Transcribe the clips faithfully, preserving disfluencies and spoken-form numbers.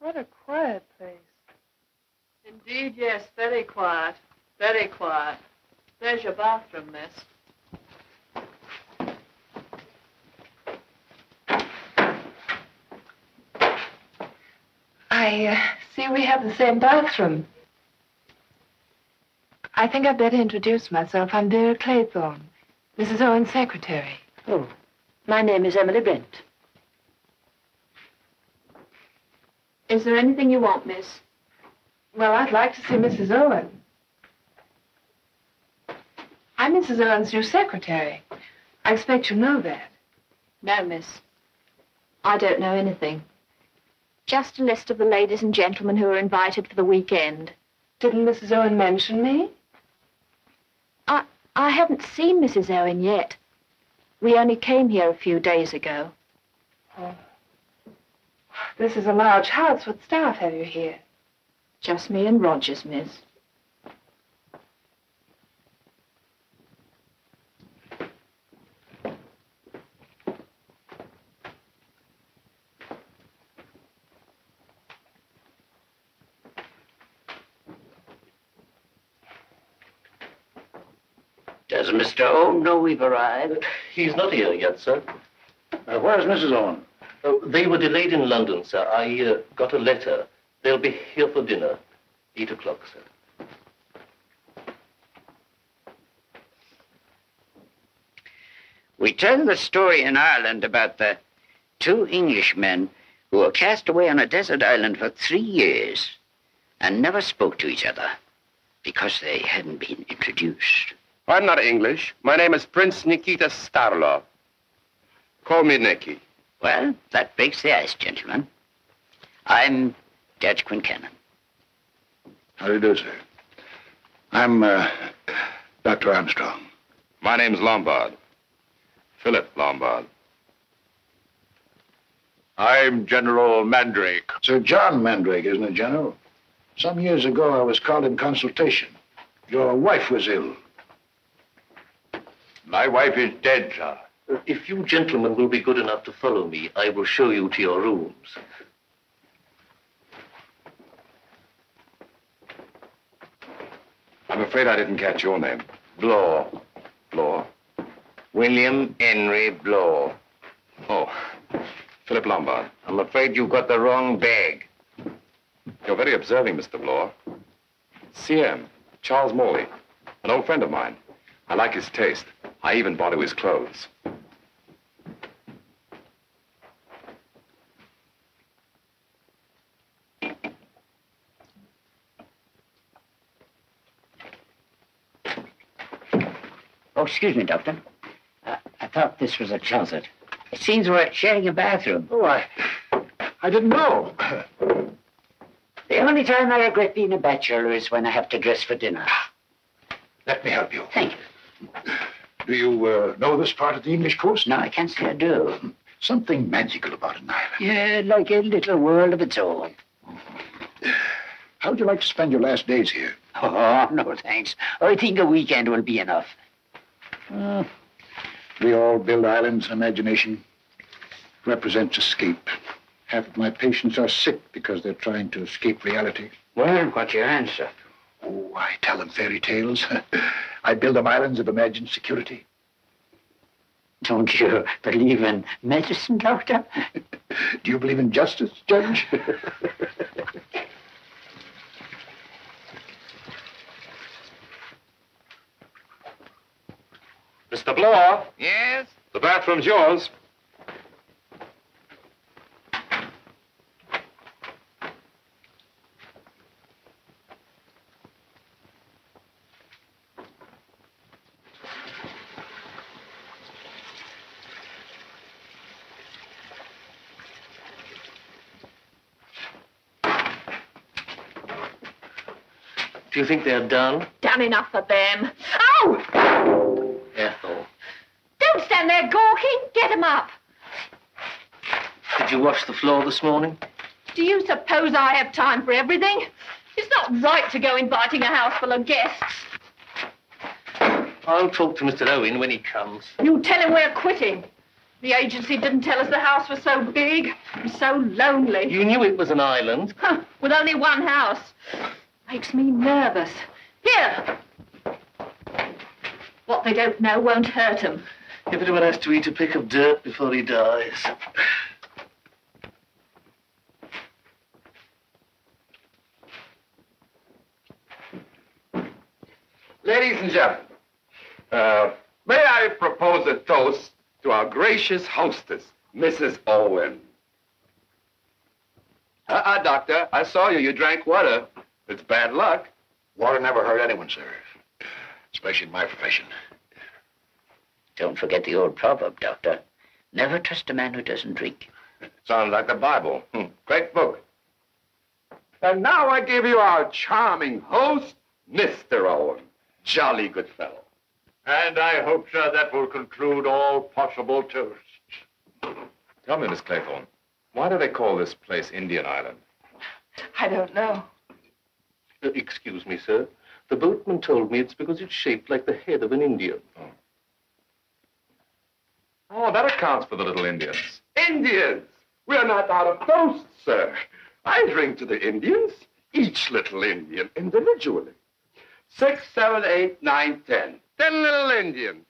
What a quiet place. Indeed, yes, very quiet, very quiet. There's your bathroom, miss. I I uh, see we have the same bathroom. I think I'd better introduce myself. I'm Vera Claythorne, Missus Owen's secretary. Oh, my name is Emily Brent. Is there anything you want, miss? Well, I'd like to see Missus Owen. I'm Missus Owen's new secretary. I expect you know that. No, miss. I don't know anything. Just a list of the ladies and gentlemen who are invited for the weekend. Didn't Missus Owen mention me? I, I haven't seen Missus Owen yet. We only came here a few days ago. Oh. This is a large house. What staff have you here? Just me and Rogers, miss. Does Mister Owen know we've arrived? He's not here yet, sir. Uh, where's Missus Owen? Oh, they were delayed in London, sir. I uh, got a letter. They'll be here for dinner. Eight o'clock, sir. We tell the story in Ireland about the two Englishmen who were cast away on a desert island for three years and never spoke to each other because they hadn't been introduced. I'm not English. My name is Prince Nikita Starlov. Call me Nicky. Well, that breaks the ice, gentlemen. I'm Judge Quincannon. How do you do, sir? I'm uh, Doctor Armstrong. My name's Lombard. Philip Lombard. I'm General Mandrake. Sir John Mandrake, isn't it, General? Some years ago, I was called in consultation. Your wife was ill. My wife is dead, sir. If you gentlemen will be good enough to follow me, I will show you to your rooms. I'm afraid I didn't catch your name. Blore. Blore. William Henry Blore. Oh, Philip Lombard. I'm afraid you got the wrong bag. You're very observing, Mister Blore. C M, Charles Morley, an old friend of mine. I like his taste. I even bought him his clothes. Oh, excuse me, Doctor. I, I thought this was a closet. It seems we're sharing a bathroom. Oh, I... I didn't know. The only time I regret being a bachelor is when I have to dress for dinner. Let me help you. Thank you. Do you uh, know this part of the English coast? No, I can't say I do. Something magical about an island. Yeah, like a little world of its own. How would you like to spend your last days here? Oh, no, thanks. I think a weekend will be enough. Uh, we all build islands in imagination. It represents escape. Half of my patients are sick because they're trying to escape reality. Well, what's your answer? Oh, I tell them fairy tales. I build them islands of imagined security. Don't you believe in medicine, Doctor? Do you believe in justice, Judge? Mister Blore? Yes? The bathroom's yours. Do you think they're done? Done enough for them. Oh! Ethel. Don't stand there gawking. Get them up. Did you wash the floor this morning? Do you suppose I have time for everything? It's not right to go inviting a house full of guests. I'll talk to Mister Owen when he comes. You tell him we're quitting. The agency didn't tell us the house was so big and so lonely. You knew it was an island. Huh, with only one house. Makes me nervous. Here! What they don't know won't hurt them. Everyone has to eat a pick of dirt before he dies. Ladies and gentlemen, uh, may I propose a toast to our gracious hostess, Missus Owen. Uh-uh, Doctor, I saw you. You drank water. It's bad luck. Water never hurt anyone, sir. Especially in my profession. Don't forget the old proverb, Doctor. Never trust a man who doesn't drink. Sounds like the Bible. Hmm. Great book. And now I give you our charming host, Mister Owen. Jolly good fellow. And I hope, sir, that will conclude all possible toasts. Tell me, Miss Claythorne, why do they call this place Indian Island? I don't know. Uh, excuse me, sir. The boatman told me it's because it's shaped like the head of an Indian. Oh. Oh, that accounts for the little Indians. Indians! We're not out of toast, sir. I drink to the Indians, each little Indian individually. Six, seven, eight, nine, ten. Ten little Indians.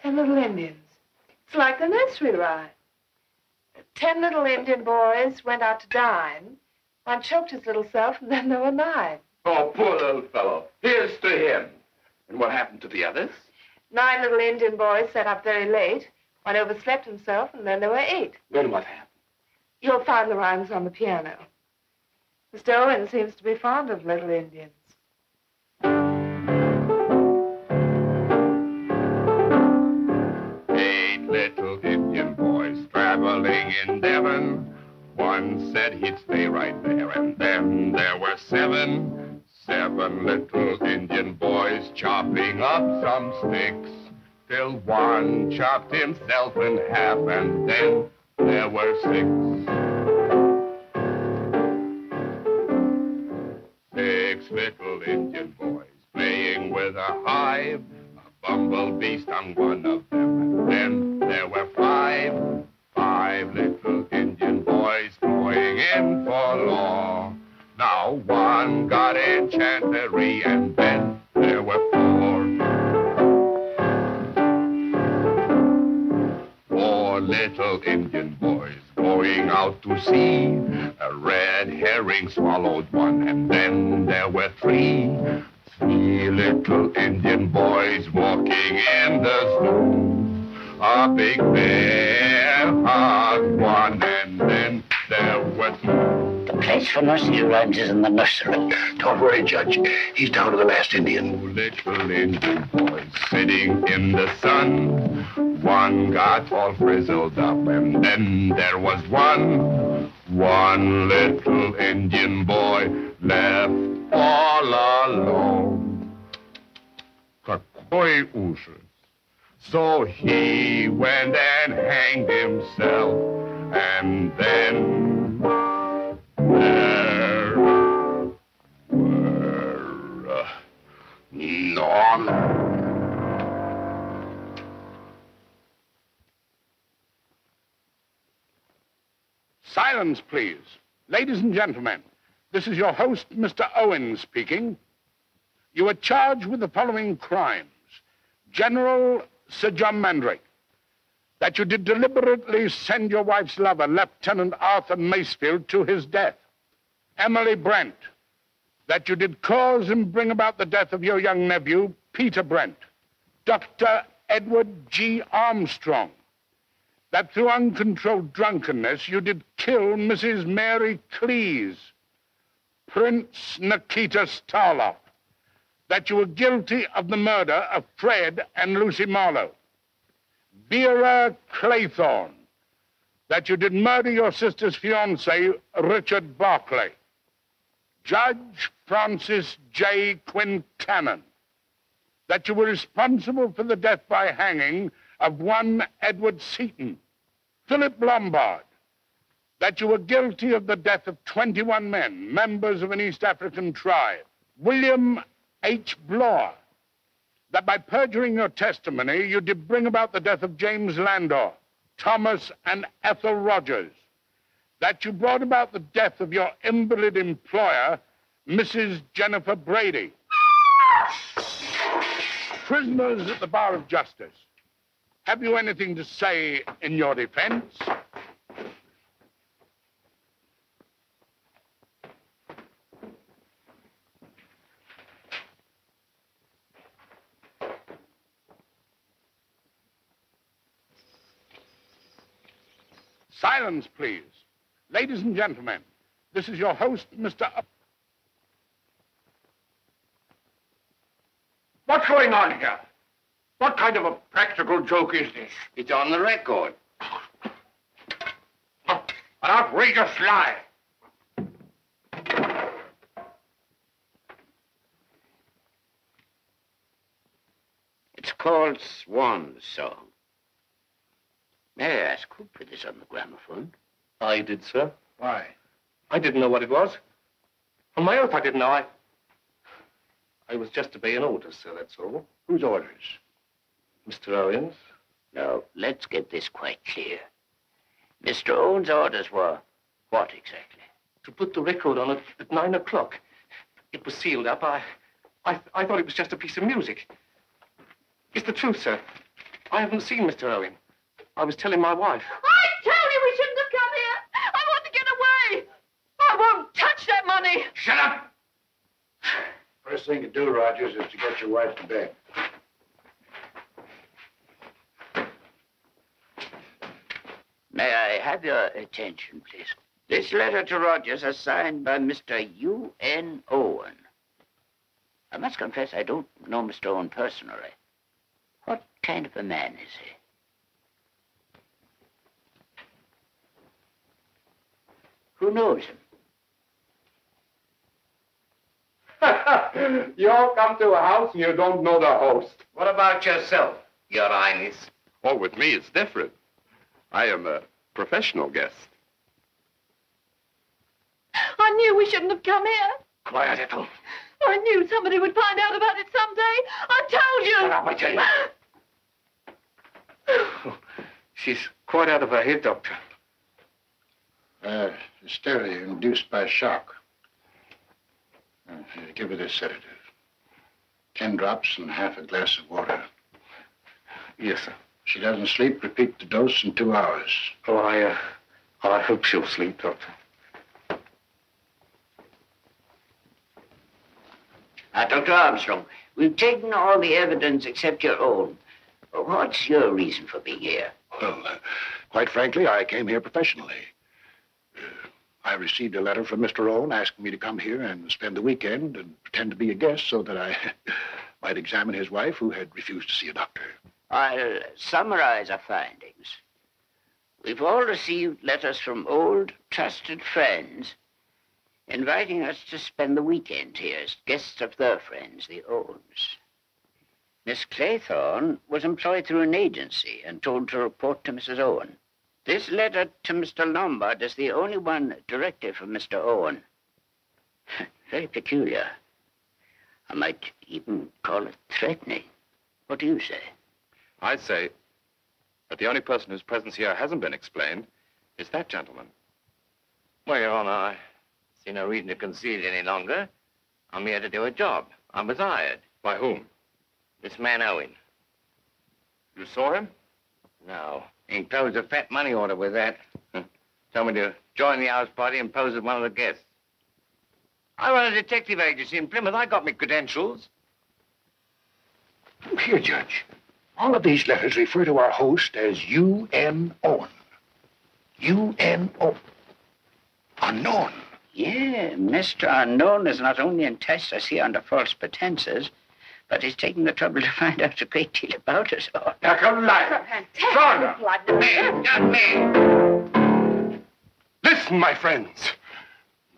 Ten little Indians. It's like a nursery rhyme. Ten little Indian boys went out to dine. One choked his little self, and then there were nine. Oh, poor little fellow. Here's to him. And what happened to the others? Nine little Indian boys sat up very late. One overslept himself, and then there were eight. Then what happened? You'll find the rhymes on the piano. Mister Owen seems to be fond of little Indians. Eight little Indian boys traveling in Devon. One said he'd stay right there, and then there were seven. Seven little Indian boys chopping up some sticks. Till one chopped himself in half, and then there were six. Six little Indian boys playing with a hive. A bumblebee stung one of them, and then there were five. Five little Indian boys going in for law. Now one got enchantery, and then there were four. Little Indian boys going out to sea. A red herring swallowed one, and then there were three. Three little Indian boys walking in the snow. A big bear hugged one, and then there were two. The place for nursery rhymes is in the nursery. Don't worry, Judge. He's down to the last Indian. Two little Indian boys sitting in the sun. One got all frizzled up, and then there was one. One little Indian boy left all alone. Какой ужас! So he went and hanged himself, and then there were none. Silence, please. Ladies and gentlemen, this is your host, Mister Owen, speaking. You are charged with the following crimes. General Sir John Mandrake, that you did deliberately send your wife's lover, Lieutenant Arthur Macefield, to his death. Emily Brent, that you did cause and bring about the death of your young nephew, Peter Brent. Doctor Edward G. Armstrong, that through uncontrolled drunkenness you did kill Missus Mary Cleese. Prince Nikita Starlov, that you were guilty of the murder of Fred and Lucy Marlowe. Vera Claythorne, that you did murder your sister's fiancé, Richard Barclay. Judge Francis J. Quincannon, that you were responsible for the death by hanging of one Edward Seaton. Philip Lombard, that you were guilty of the death of twenty-one men, members of an East African tribe. William H. Blore, that by perjuring your testimony, you did bring about the death of James Landor, Thomas and Ethel Rogers, that you brought about the death of your invalid employer, Missus Jennifer Brady. Prisoners at the bar of justice, have you anything to say in your defense? Silence, please. Ladies and gentlemen, this is your host, Mister Up. What's going on here? What kind of a practical joke is this? It's on the record. An outrageous lie. It's called Swan Song. May I ask who put this on the gramophone? I did, sir. Why? I didn't know what it was. On my oath, I didn't know. I, I was just obeying orders, sir, that's all. Whose orders? Mister Owen's? Now, let's get this quite clear. Mister Owen's orders were what exactly? To put the record on at, at nine o'clock. It was sealed up. I, I, I thought it was just a piece of music. It's the truth, sir. I haven't seen Mister Owen. I was telling my wife. I tell you, we shouldn't have come here. I want to get away. I won't touch that money. Shut up. First thing to do, Rogers, is to get your wife to bed. May I have your attention, please? This letter to Rogers is signed by Mister U N Owen. I must confess I don't know Mister Owen personally. What kind of a man is he? Who knows him? You all come to a house and you don't know the host. What about yourself, Your Highness? Oh, with me it's different. I am a professional guest. I knew we shouldn't have come here. Quiet, Ethel. I knew somebody would find out about it someday. I told you. Shut up, I tell you. Oh, she's quite out of her head, Doctor. Uh, hysteria induced by shock. Uh, give her this sedative. Ten drops and half a glass of water. Yes, sir. If she doesn't sleep, repeat the dose in two hours. Oh, I, uh, I hope she'll sleep, Doctor. Uh, Doctor Armstrong, we've taken all the evidence except your own. What's your reason for being here? Well, uh, quite frankly, I came here professionally. I received a letter from Mister Owen asking me to come here and spend the weekend and pretend to be a guest so that I might examine his wife, who had refused to see a doctor. I'll summarize our findings. We've all received letters from old, trusted friends inviting us to spend the weekend here as guests of their friends, the Owens. Miss Claythorne was employed through an agency and told to report to Missus Owen. This letter to Mister Lombard is the only one directed from Mister Owen. Very peculiar. I might even call it threatening. What do you say? I say that the only person whose presence here hasn't been explained is that gentleman. Well, Your Honor, I see no reason to conceal any longer. I'm here to do a job. I was hired. By whom? This man Owen. You saw him? No. He posed a fat money order with that. Told me to join the house party and pose as one of the guests. I run a detective agency in Plymouth. I got me credentials. Look here, Judge. All of these letters refer to our host as U N Owen. U N Owen. Unknown. Yeah, Mister Unknown has not only enticed us here under false pretenses, but he's taken the trouble to find out a great deal about us all. Now, come alive. Fantastic blood. Man, not me. Listen, my friends.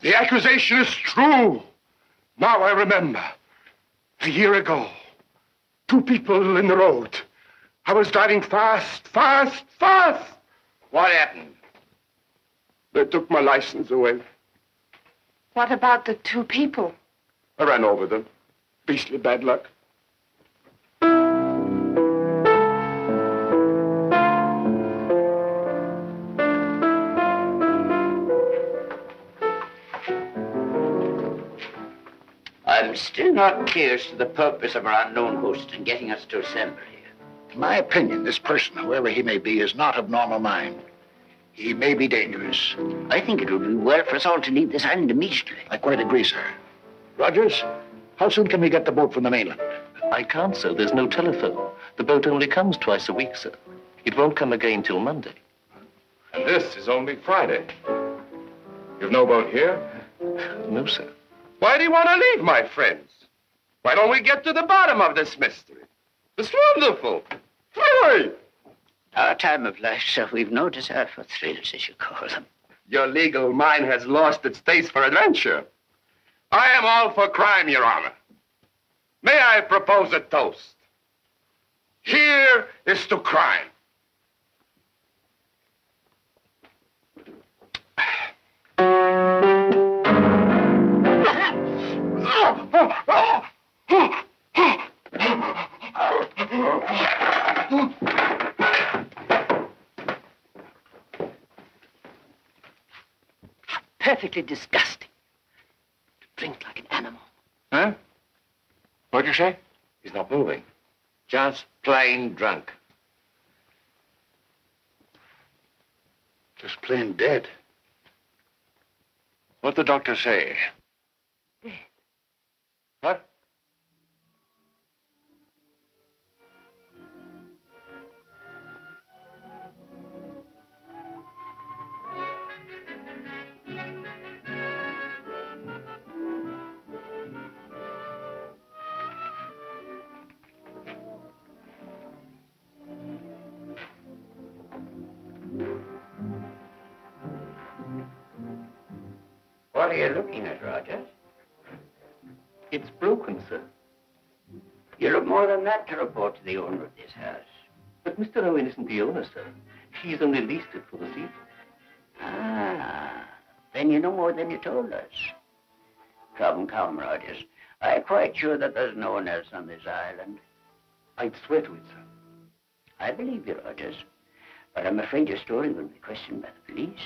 The accusation is true. Now I remember. A year ago, two people in the road. I was driving fast, fast, fast. What happened? They took my license away. What about the two people? I ran over them. Beastly bad luck. I'm still not clear as to the purpose of our unknown host in getting us to assemble here. In my opinion, this person, whoever he may be, is not of normal mind. He may be dangerous. I think it would be well for us all to leave this island immediately. I quite agree, sir. Rogers, how soon can we get the boat from the mainland? I can't, sir. There's no telephone. The boat only comes twice a week, sir. It won't come again till Monday. And this is only Friday. You've no boat here? No, sir. Why do you want to leave, my friends? Why don't we get to the bottom of this mystery? It's wonderful. Really. Our time of life, sir, we've no desire for thrills, as you call them. Your legal mind has lost its taste for adventure. I am all for crime, Your Honor. May I propose a toast? Here is to crime. Perfectly disgusting. To drink like an animal. Huh? What'd you say? He's not moving. Just plain drunk. Just plain dead. What'd the doctor say? Dead. What? What are you looking at, Rogers? It's broken, sir. You look more than that to report to the owner of this house. But Mister Owen isn't the owner, sir. He's only leased it for the season. Ah, then you know more than you told us. Come, come, Rogers. I'm quite sure that there's no one else on this island. I'd swear to it, sir. I believe you, Rogers. But I'm afraid your story will be questioned by the police.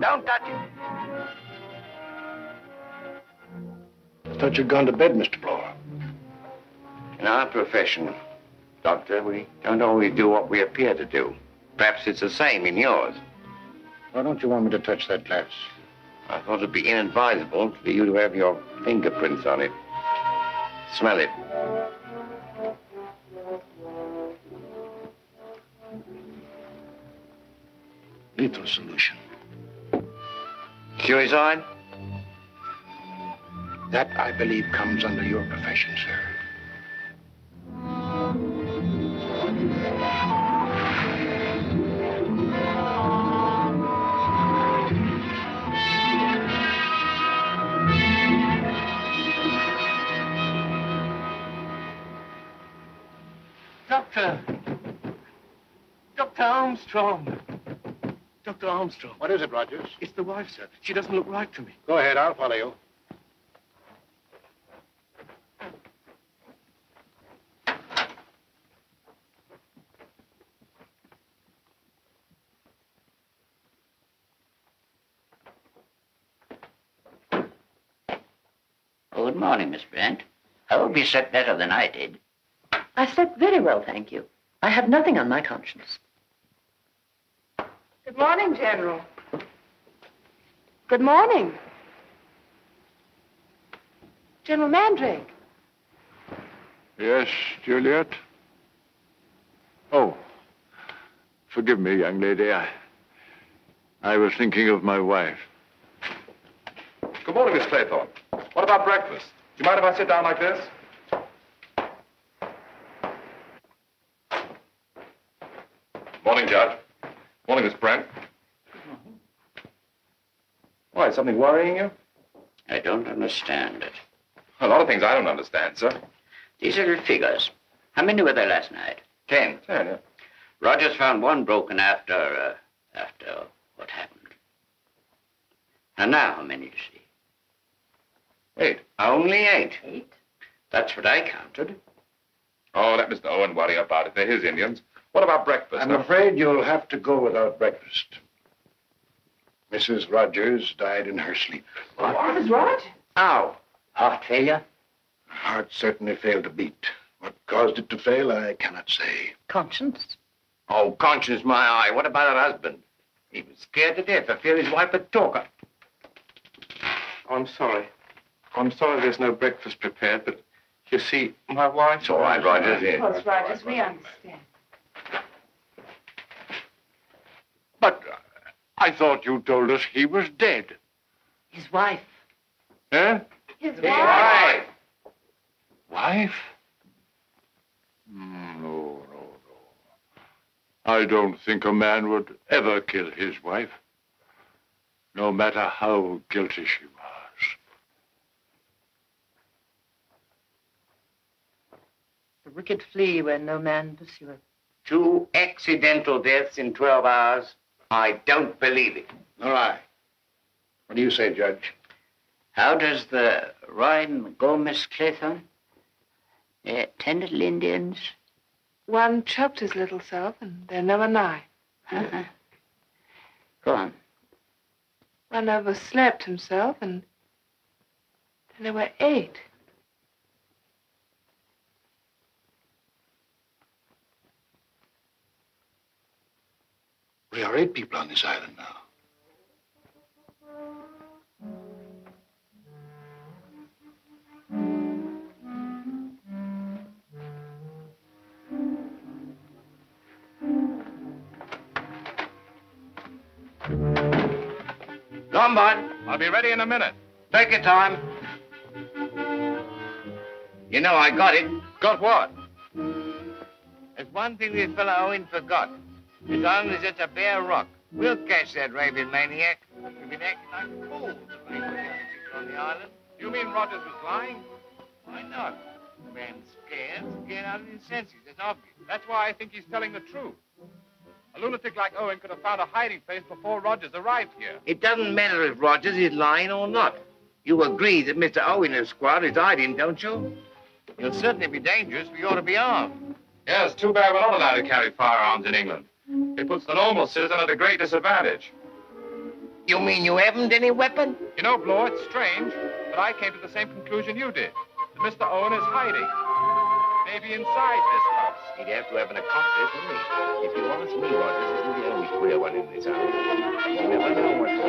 Don't touch it. I thought you'd gone to bed, Mister Blore. In our profession, Doctor, we don't always do what we appear to do. Perhaps it's the same in yours. Why don't you want me to touch that glass? I thought it'd be inadvisable for you to have your fingerprints on it. Smell it. Lethal solution. Suicide? That, I believe, comes under your profession, sir. Doctor. Doctor Armstrong. Doctor Armstrong. What is it, Rogers? It's the wife, sir. She doesn't look right to me. Go ahead. I'll follow you. Good morning, Miss Brent. I hope you slept better than I did. I slept very well, thank you. I have nothing on my conscience. Good morning, General. Good morning. General Mandrake. Yes, Juliet? Oh, forgive me, young lady. I, I was thinking of my wife. Good morning, Miss Claythorne. What about breakfast? Do you mind if I sit down like this? Morning, Judge. Morning, Miss Brent. Why, is something worrying you? I don't understand it. A lot of things I don't understand, sir. These little figures. How many were there last night? Ten. Ten, yeah. Rogers found one broken after, uh, after what happened. And now how many do you see? Eight. Only eight? Eight? That's what I counted. Oh, let Mister Owen worry about it. They're his Indians. What about breakfast? I'm afraid you'll have to go without breakfast. Missus Rogers died in her sleep. What? Missus Rogers? Ow. Heart failure? Heart certainly failed to beat. What caused it to fail, I cannot say. Conscience? Oh, conscience, my eye. What about her husband? He was scared to death for fear his wife would talk her. I'm sorry. I'm sorry there's no breakfast prepared, but you see, my wife... It's all right, Rogers. Of course, Rogers, we understand. But I thought you told us he was dead. His wife. Eh? His, His wife. Wife? Wife? No, no, no. I don't think a man would ever kill his wife, no matter how guilty she was. The wicked flee where no man pursueth. Two accidental deaths in twelve hours. I don't believe it. Nor I. What do you say, Judge? How does the rhyme go, Miss Claythorne? They're ten little Indians. One chopped his little self, and there never nigh. Uh-huh. Go on. One overslept himself, and then there were eight. We are eight people on this island now. Lombard, I'll be ready in a minute. Take your time. You know, I got it. Got what? There's one thing this fellow Owen forgot. His island is just a bare rock. We'll catch that raving maniac. We've been acting like fools on the island. You mean Rogers was lying? Why not? The man's scared, scared out of his senses. It's obvious. That's why I think he's telling the truth. A lunatic like Owen could have found a hiding place before Rogers arrived here. It doesn't matter if Rogers is lying or not. You agree that Mister Owen and his squad is hiding, don't you? He'll certainly be dangerous. We ought to be armed. Yes, too bad we're not allowed to carry firearms in England. It puts the normal citizen at a great disadvantage. You mean you haven't any weapon? You know, Blore, it's strange, but I came to the same conclusion you did. That Mister Owen is hiding. Maybe inside this house. He'd have to have an accomplice, wouldn't he? If you ask me, Rogers isn't the only queer one in this house. You never know what's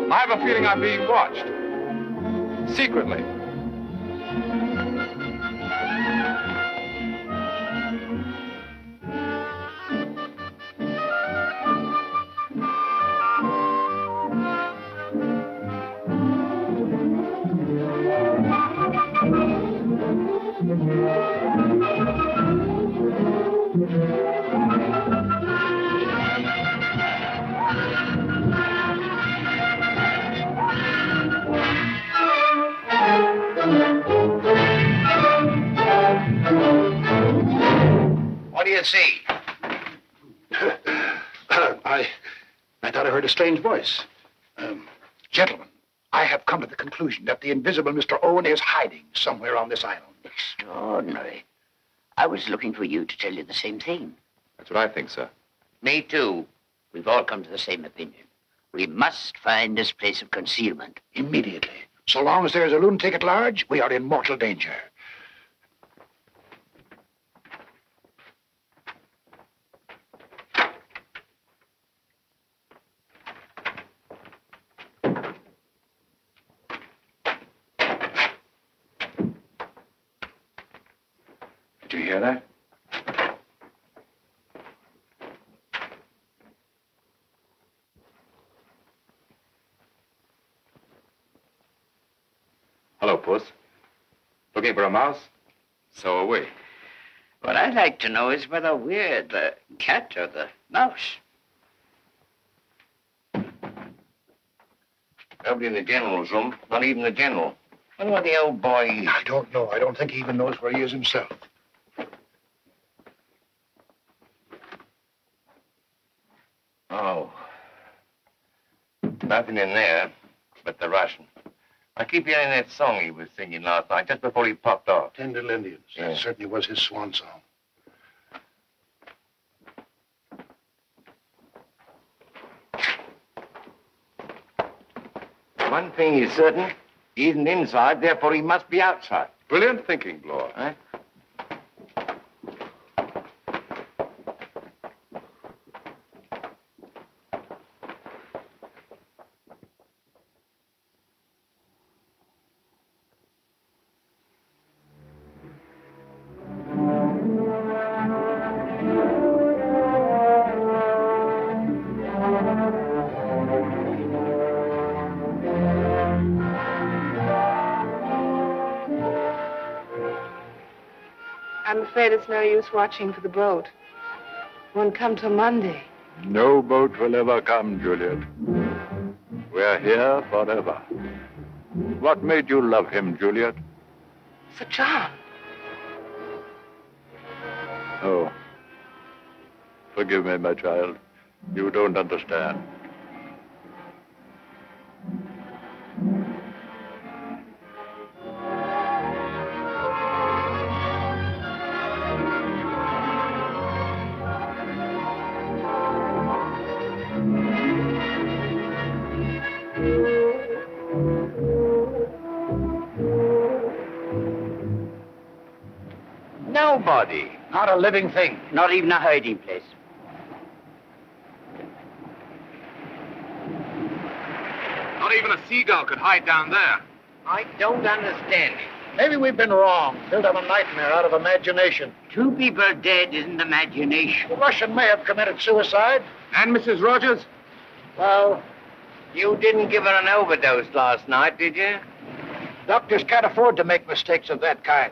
going on. I have a feeling I'm being watched. Secretly. What do you see? I, I thought I heard a strange voice. Um, gentlemen, I have come to the conclusion that the invisible Mister Owen is hiding somewhere on this island. Extraordinary. I was looking for you to tell you the same thing. That's what I think, sir. Me too. We've all come to the same opinion. We must find this place of concealment. Immediately. So long as there is a lunatic at large, we are in mortal danger. You hear that? Hello, Puss. Looking for a mouse? So are we. What I'd like to know is whether we're the cat or the mouse. Nobody in the general's room, not even the general. I wonder where the old boy is. I don't know. I don't think he even knows where he is himself. Oh. Nothing in there but the Russian. I keep hearing that song he was singing last night, just before he popped off. Ten Little Indians. Yeah. That certainly was his swan song. One thing is certain, He isn't inside, therefore he must be outside. Brilliant thinking, Blore. Eh? I'm afraid it's no use watching for the boat. It won't come till Monday. No boat will ever come, Juliet. We're here forever. What made you love him, Juliet? Sir John. Oh. Forgive me, my child. You don't understand. Nobody. Not a living thing. Not even a hiding place. Not even a seagull could hide down there. I don't understand it. Maybe we've been wrong. Built up a nightmare out of imagination. Two people dead isn't imagination. The Russian may have committed suicide. And Missus Rogers? Well, you didn't give her an overdose last night, did you? Doctors can't afford to make mistakes of that kind.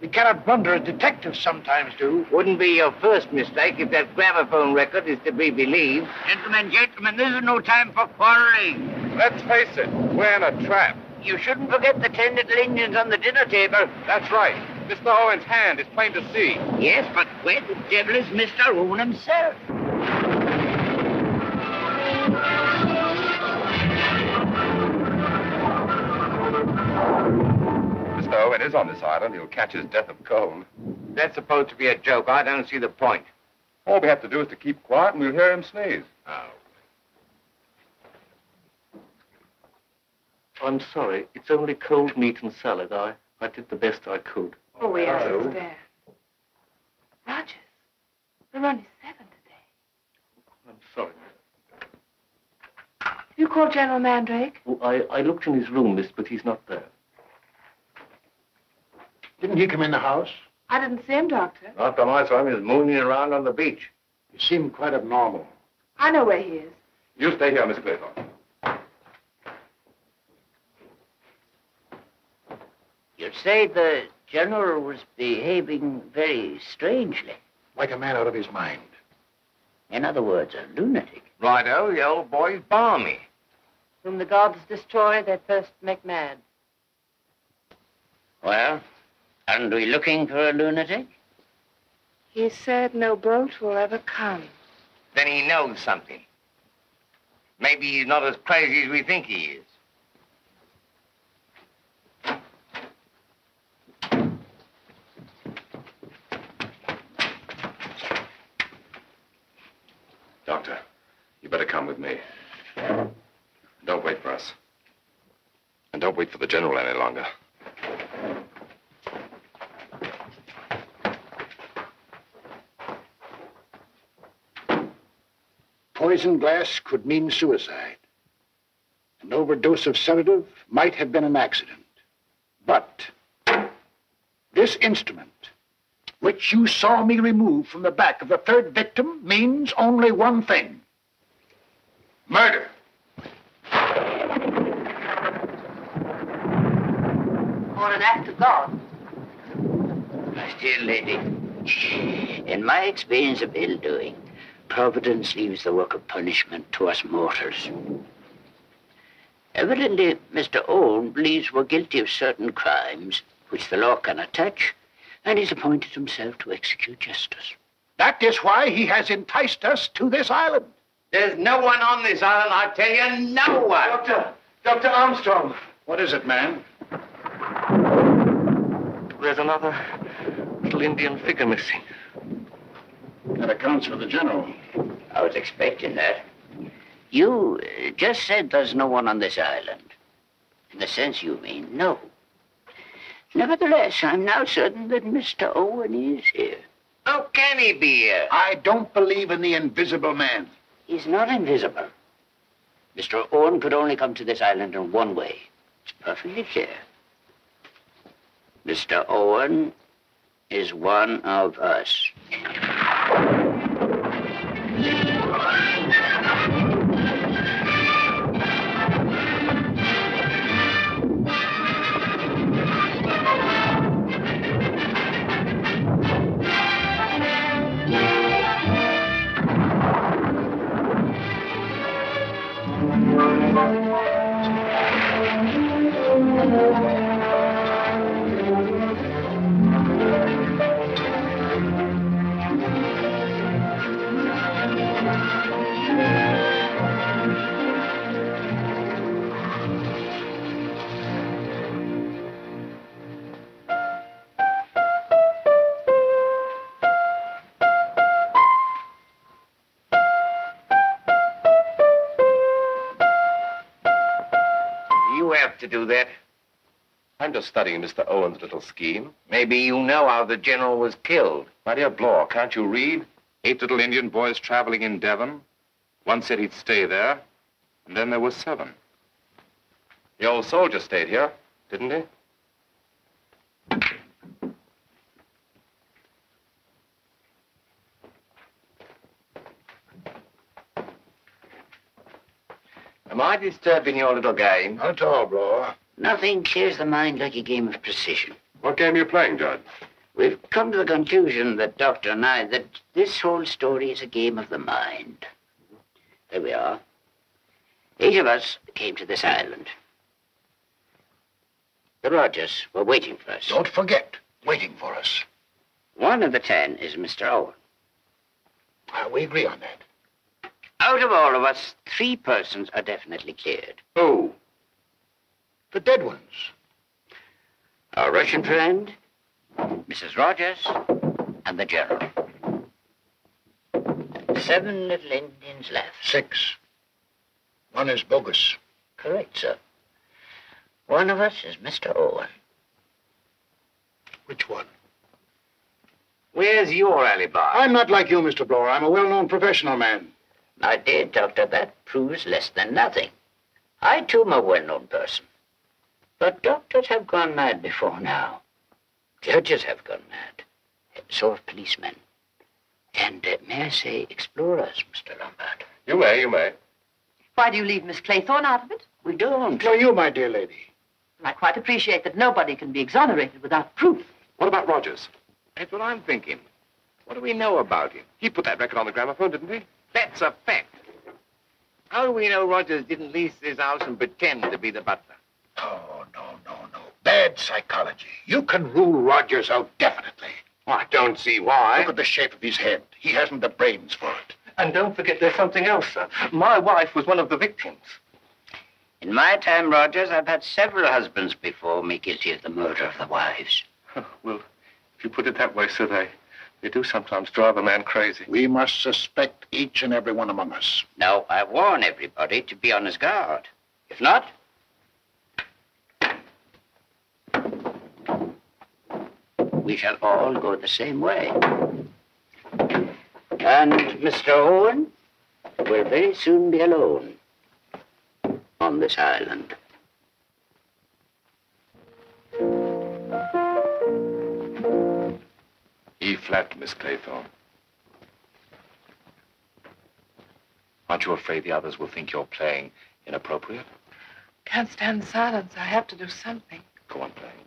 We cannot blunder as detectives sometimes do. Wouldn't be your first mistake if that gramophone record is to be believed. Gentlemen, gentlemen, this is no time for quarreling. Let's face it, we're in a trap. You shouldn't forget the ten little Indians on the dinner table. That's right. Mister Owen's hand is plain to see. Yes, but where the devil is Mister Owen himself? Though it is on this island, he'll catch his death of cold. That's supposed to be a joke. I don't see the point. All we have to do is to keep quiet and we'll hear him sneeze. Oh. I'm sorry. It's only cold meat and salad. I, I did the best I could. Oh, we are so there. Rogers, we're only seven today. I'm sorry. You called General Mandrake? Oh, I, I looked in his room, miss, but he's not there. Didn't he come in the house? I didn't see him, Doctor. After my time, he was mooning around on the beach. He seemed quite abnormal. I know where he is. You stay here, Miss Claythorne. You say the General was behaving very strangely. Like a man out of his mind. In other words, a lunatic. Righto, the old boy's balmy. Whom the gods destroy, they first make mad. Well? Aren't we looking for a lunatic? He said no boat will ever come. Then he knows something. Maybe he's not as crazy as we think he is. Doctor, you better come with me. Don't wait for us. And don't wait for the General any longer. Poison glass could mean suicide. An overdose of sedative might have been an accident. But this instrument, which you saw me remove from the back of the third victim, means only one thing. Murder. Or an act of God. My dear lady, in my experience of ill-doing, Providence leaves the work of punishment to us mortals. Evidently, Mister Owen believes we're guilty of certain crimes which the law cannot touch, and he's appointed himself to execute justice. That is why he has enticed us to this island. There's no one on this island, I tell you, no one. Doctor, Doctor Armstrong. What is it, man? There's another little Indian figure missing. That accounts for the General. I was expecting that. You uh, just said there's no one on this island. the sense you mean, no. Nevertheless, I'm now certain that Mister Owen is here. How can he be here? I don't believe in the invisible man. He's not invisible. Mister Owen could only come to this island in one way. It's perfectly clear. Mister Owen is one of us. To do that? I'm just studying Mister Owen's little scheme. Maybe you know how the general was killed. My dear Blore, can't you read? Eight little Indian boys traveling in Devon. One said he'd stay there, and then there were seven. The old soldier stayed here, didn't he? Am I disturbing your little game? Not at all, Blore. Nothing clears the mind like a game of precision. What game are you playing, Judge? We've come to the conclusion that Doctor and I, that this whole story is a game of the mind. There we are. Eight of us came to this island. The Rogers were waiting for us. Don't forget, waiting for us. One of the ten is Mister Owen. Well, we agree on that. Out of all of us, three persons are definitely cleared. Who? The dead ones. Our Russian friend, Missus Rogers, and the General. Seven little Indians left. Six. One is bogus. Correct, sir. One of us is Mister Owen. Which one? Where's your alibi? I'm not like you, Mister Blore. I'm a well-known professional man. My dear Doctor, that proves less than nothing. I, too, am a well-known person. But doctors have gone mad before now. Judges have gone mad. And so have policemen. And uh, may I say, explorers, Mister Lombard? You may, you may. Why do you leave Miss Claythorne out of it? We don't. No, you, my dear lady. I quite appreciate that nobody can be exonerated without proof. What about Rogers? That's what I'm thinking. What do we know about him? He put that record on the gramophone, didn't he? That's a fact. How do we know Rogers didn't lease his house and pretend to be the butler? Oh, no, no, no. Bad psychology. You can rule Rogers out definitely. Well, I don't see why. Look at the shape of his head. He hasn't the brains for it. And don't forget there's something else, sir. My wife was one of the victims. In my time, Rogers, I've had several husbands before me guilty of the murder of the wives. Oh, well, if you put it that way, sir, they... They do sometimes drive a man crazy. We must suspect each and every one among us. Now, I warn everybody to be on his guard. If not... we shall all go the same way. And Mister Owen will very soon be alone on this island. E-flat, Miss Claythorne. Aren't you afraid the others will think you're playing inappropriate? Can't stand silence. I have to do something. Go on, playing.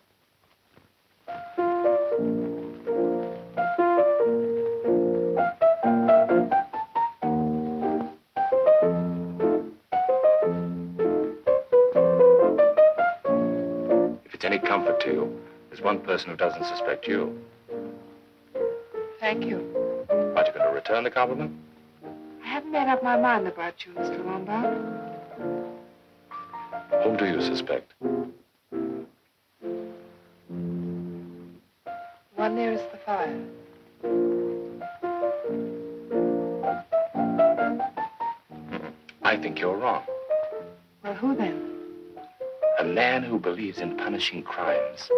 If it's any comfort to you, there's one person who doesn't suspect you. Thank you. Aren't you going to return the compliment? I haven't made up my mind about you, Mister Lombard. Whom do you suspect? One nearest the fire. I think you're wrong. Well, who then? man who believes in punishing crimes.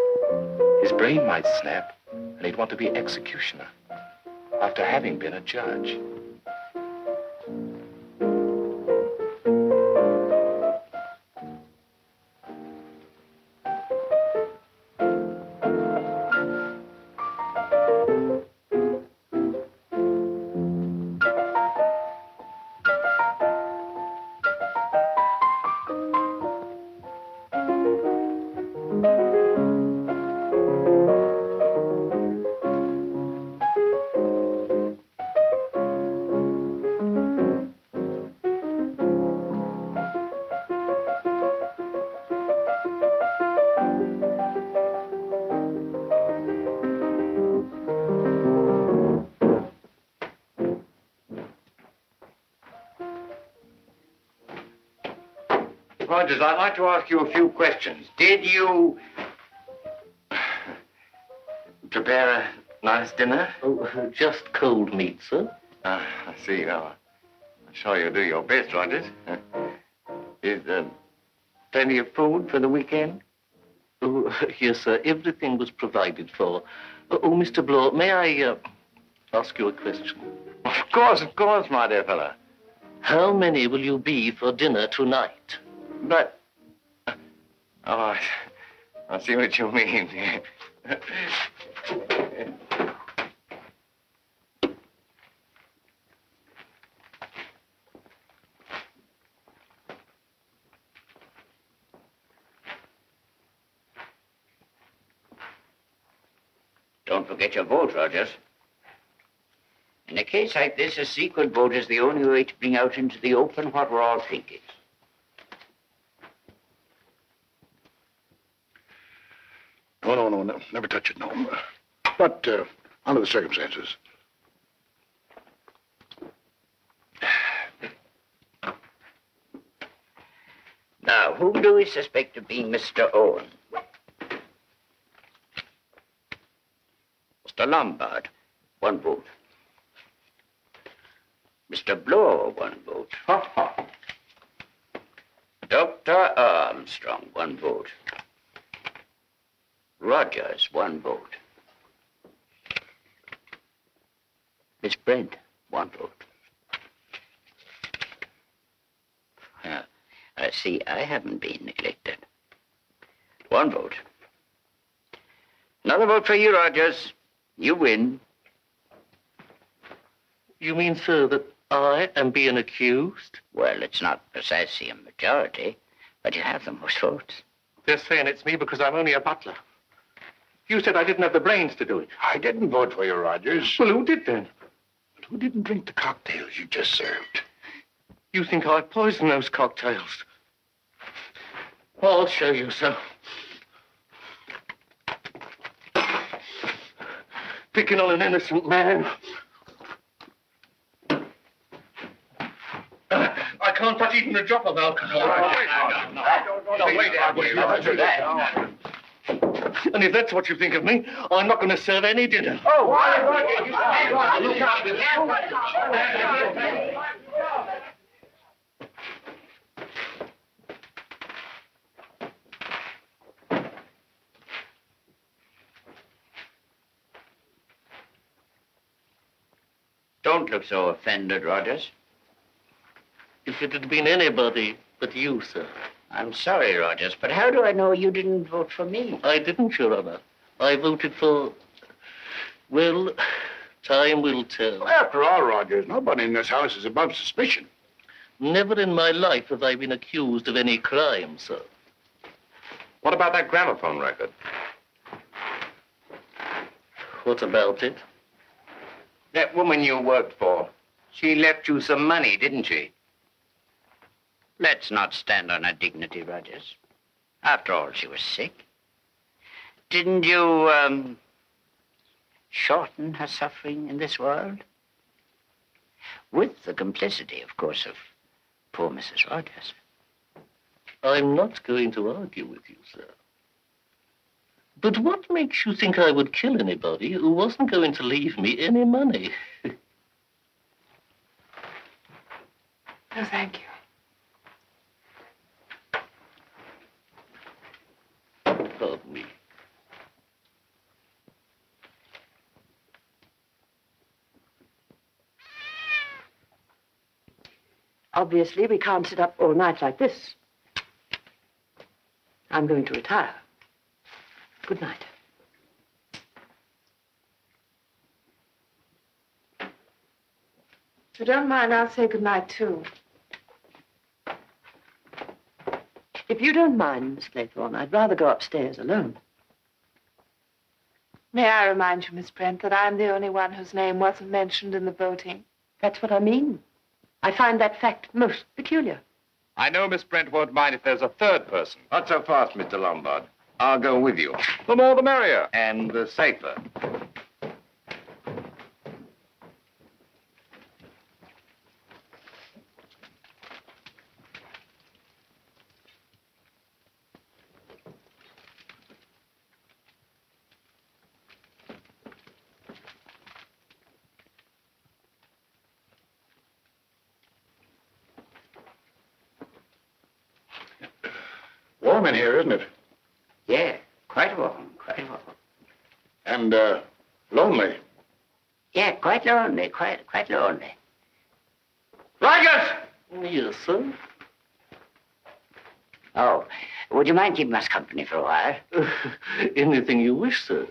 His brain might snap, and he'd want to be executioner after having been a judge. Rogers, I'd like to ask you a few questions. Did you prepare a nice dinner? Oh, just cold meat, sir. Uh, I see. Well, I'm sure you'll do your best, Rogers. Is there uh, plenty of food for the weekend? Oh, yes, sir. Everything was provided for. Oh, Mister Blore, may I uh, ask you a question? Of course, of course, my dear fellow. How many will you be for dinner tonight? But, oh, I, I see what you mean. Don't forget your vote, Rogers. In a case like this, a secret vote is the only way to bring out into the open what we're all thinking. Oh, no, no, no, never touch it, no. But uh, under the circumstances. Now, who do we suspect of being Mister Owen? Mister Lombard, one vote. Mister Blore, one vote. Ha, ha. Doctor Armstrong, one vote. Rogers, one vote. Miss Brent, one vote. Uh, I see I haven't been neglected. One vote. Another vote for you, Rogers. You win. You mean, sir, that I am being accused? Well, it's not precisely a majority, but you have the most votes. They're saying it's me because I'm only a butler. You said I didn't have the brains to do it. I didn't vote for you, Rogers. Well, who did then? But who didn't drink the cocktails you just served? You think I poisoned those cocktails? Well, I'll show you, sir. Picking on an innocent man. I can't touch even a drop of alcohol. No, Rogers, no, I don't want to wait out here. I'll do that. And if that's what you think of me, I'm not going to serve any dinner. Oh, why, Rogers? Look out. Don't look so offended, Rogers. If it had been anybody but you, sir. I'm sorry, Rogers, but how do I know you didn't vote for me? I didn't, Your Honor. I voted for... Well, time will tell. Well, after all, Rogers, nobody in this house is above suspicion. Never in my life have I been accused of any crime, sir. What about that gramophone record? What about it? That woman you worked for, she left you some money, didn't she? Let's not stand on her dignity, Rogers. After all, she was sick. Didn't you, um, shorten her suffering in this world? With the complicity, of course, of poor Missus Rogers. I'm not going to argue with you, sir. But what makes you think I would kill anybody who wasn't going to leave me any money? No, thank you. Obviously, we can't sit up all night like this. I'm going to retire. Good night. If you don't mind, I'll say good night, too. If you don't mind, Miss Claythorne, I'd rather go upstairs alone. May I remind you, Miss Brent, that I'm the only one whose name wasn't mentioned in the voting. That's what I mean. I find that fact most peculiar. I know Miss Brent won't mind if there's a third person. Not so fast, Mister Lombard. I'll go with you. The more the merrier. And the safer. Warm in here, isn't it? Yeah, quite warm, quite warm. And uh, lonely. Yeah, quite lonely, quite quite lonely. Rogers! Yes, sir. Oh, would you mind keeping us company for a while? Anything you wish, sir.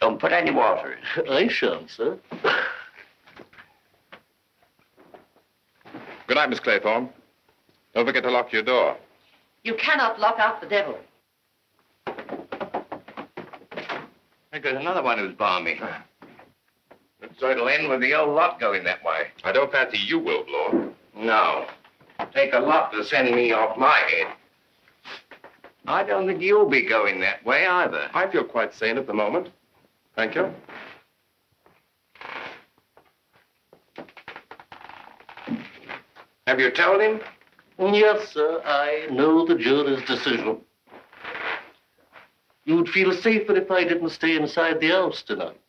Don't put any water in. I shan't, sir. Good night, Miss Claythorne. Don't forget to lock your door. You cannot lock out the devil. There goes another one who's balmy. Looks like it'll end with the old lot going that way. I don't fancy you will, Blore. No. Take a lot to send me off my head. I don't think you'll be going that way either. I feel quite sane at the moment. Thank you. Have you told him? Yes, sir. I know the jury's decision. You'd feel safer if I didn't stay inside the house tonight.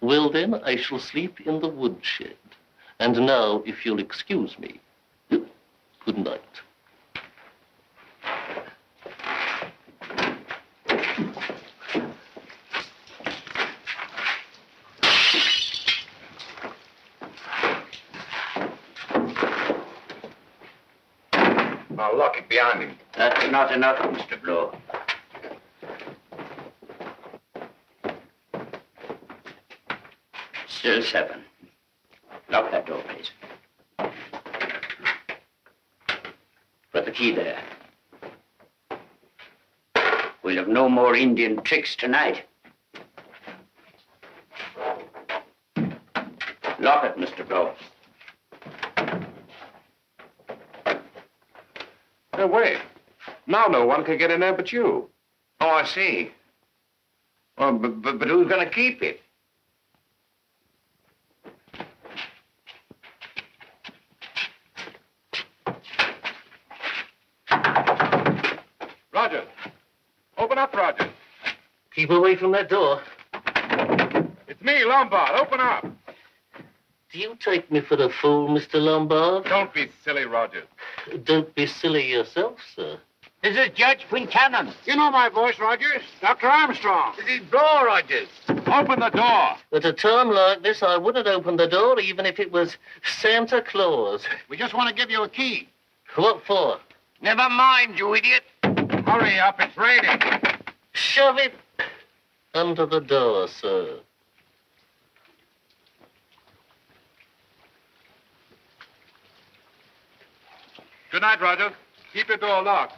Well, then, I shall sleep in the woodshed. And now, if you'll excuse me, good night. I'll lock it behind him. That's not enough, Mister Blore. Still seven. Lock that door, please. Put the key there. We'll have no more Indian tricks tonight. Lock it, Mister Blore. No, wait. Now no one can get in there but you. Oh, I see. Well, but, but, but who's going to keep it? Rogers. Open up, Rogers. Keep away from that door. It's me, Lombard. Open up. Do you take me for a fool, Mister Lombard? Don't be silly, Rogers. Don't be silly yourself, sir. This is Judge Quincannon. You know my voice, Rogers. Doctor Armstrong. This is Blore, Rogers. Open the door. At a time like this, I wouldn't open the door even if it was Santa Claus. We just want to give you a key. What for? Never mind, you idiot. Hurry up, it's raining. Shove it under the door, sir. Good night, Roger. Keep your door locked.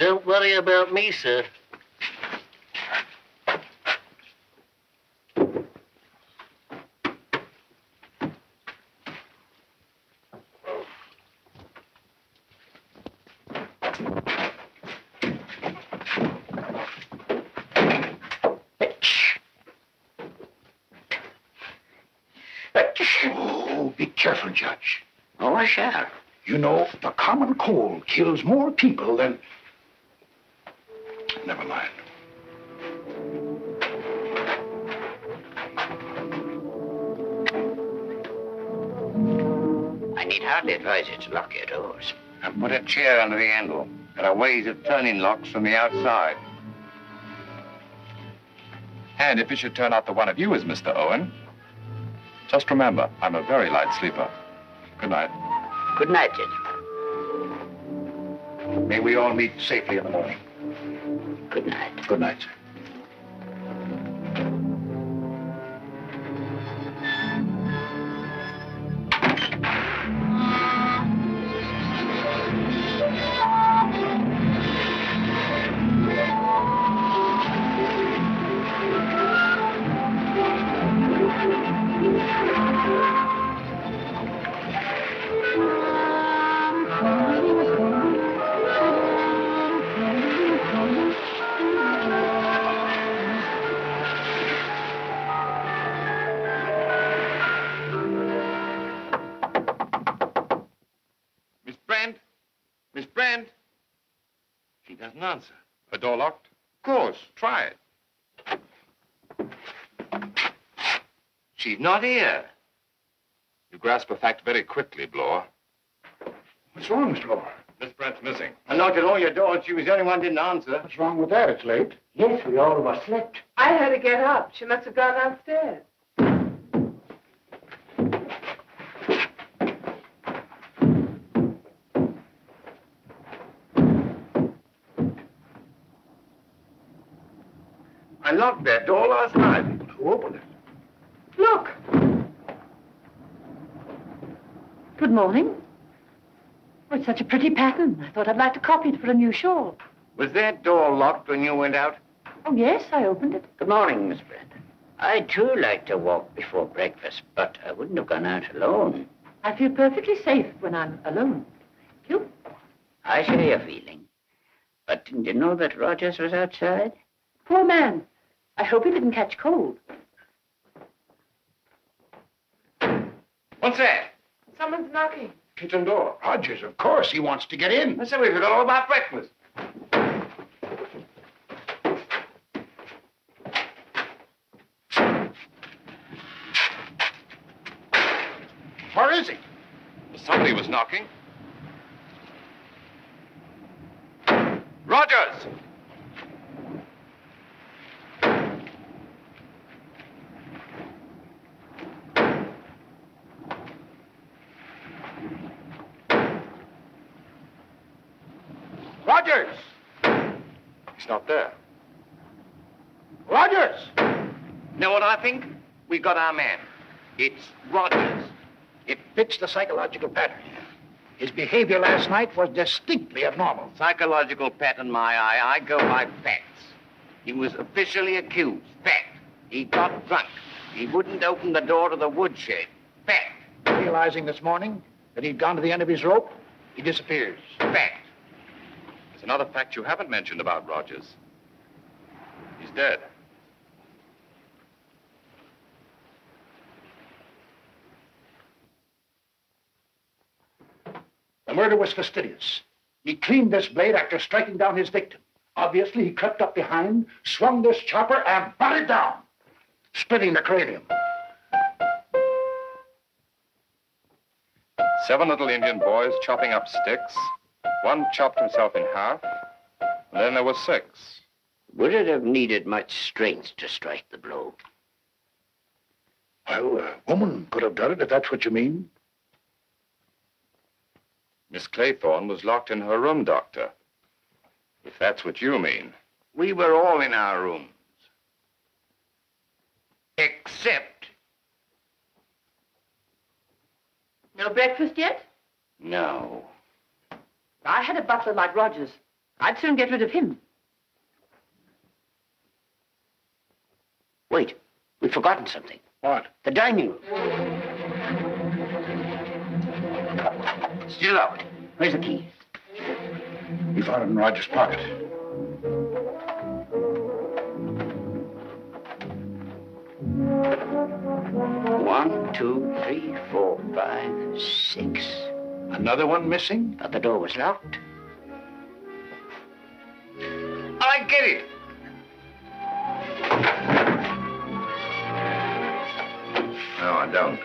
Don't worry about me, sir. Oh, be careful, Judge. Oh, I shall. You know, the common cold kills more people than... Never mind. I need hardly advise you to lock your doors. And put a chair under the handle. There are ways of turning locks from the outside. And if it should turn out the one of you is Mister Owen, Just remember, I'm a very light sleeper. Good night. Good night, Judge. May we all meet safely in the morning. Good night. Good night, sir. Answer. The door locked? Of course. Try it. She's not here. You grasp a fact very quickly, Blore. What's wrong, Miss Blore? Miss Brent's missing. I knocked at all your doors. She was the only one didn't answer. What's wrong with that? It's late. Yes, we all of us slept. I had to get up. She must have gone downstairs. I locked that door last night. Who opened it? Look. Good morning. Oh, it's such a pretty pattern. I thought I'd like to copy it for a new shawl. Was that door locked when you went out? Oh, yes, I opened it. Good morning, Miss Brent. I, too, like to walk before breakfast, but I wouldn't have gone out alone. I feel perfectly safe when I'm alone. You? I share your feeling. But didn't you know that Rogers was outside? Poor man. I hope he didn't catch cold. What's that? Someone's knocking. Kitchen door. Rogers, of course. He wants to get in. I said we forgot all about breakfast. Where is he? Somebody was knocking. Rogers! Rogers! He's not there. Rogers! Know what I think? We've got our man. It's Rogers. It fits the psychological pattern. His behavior last night was distinctly abnormal. Psychological pattern, my eye. I go by facts. He was officially accused. Fact. He got drunk. He wouldn't open the door to the woodshed. Fact. Realizing this morning that he'd gone to the end of his rope, he disappears. Fact. There's another fact you haven't mentioned about Rogers. He's dead. The murder was fastidious. He cleaned this blade after striking down his victim. Obviously, he crept up behind, swung this chopper, and brought it down, splitting the cranium. Seven little Indian boys chopping up sticks. One chopped himself in half, and then there were six. Would it have needed much strength to strike the blow? Well, a woman could have done it, if that's what you mean. Miss Claythorne was locked in her room, Doctor. If that's what you mean. We were all in our rooms. Except... No breakfast yet? No. I had a butler like Rogers. I'd soon get rid of him. Wait, we've forgotten something. What? The dining room. Still locked. Where's the key? We found it in Rogers' pocket. One, two, three, four, five, six. Another one missing? But the door was locked. I get it. No, I don't.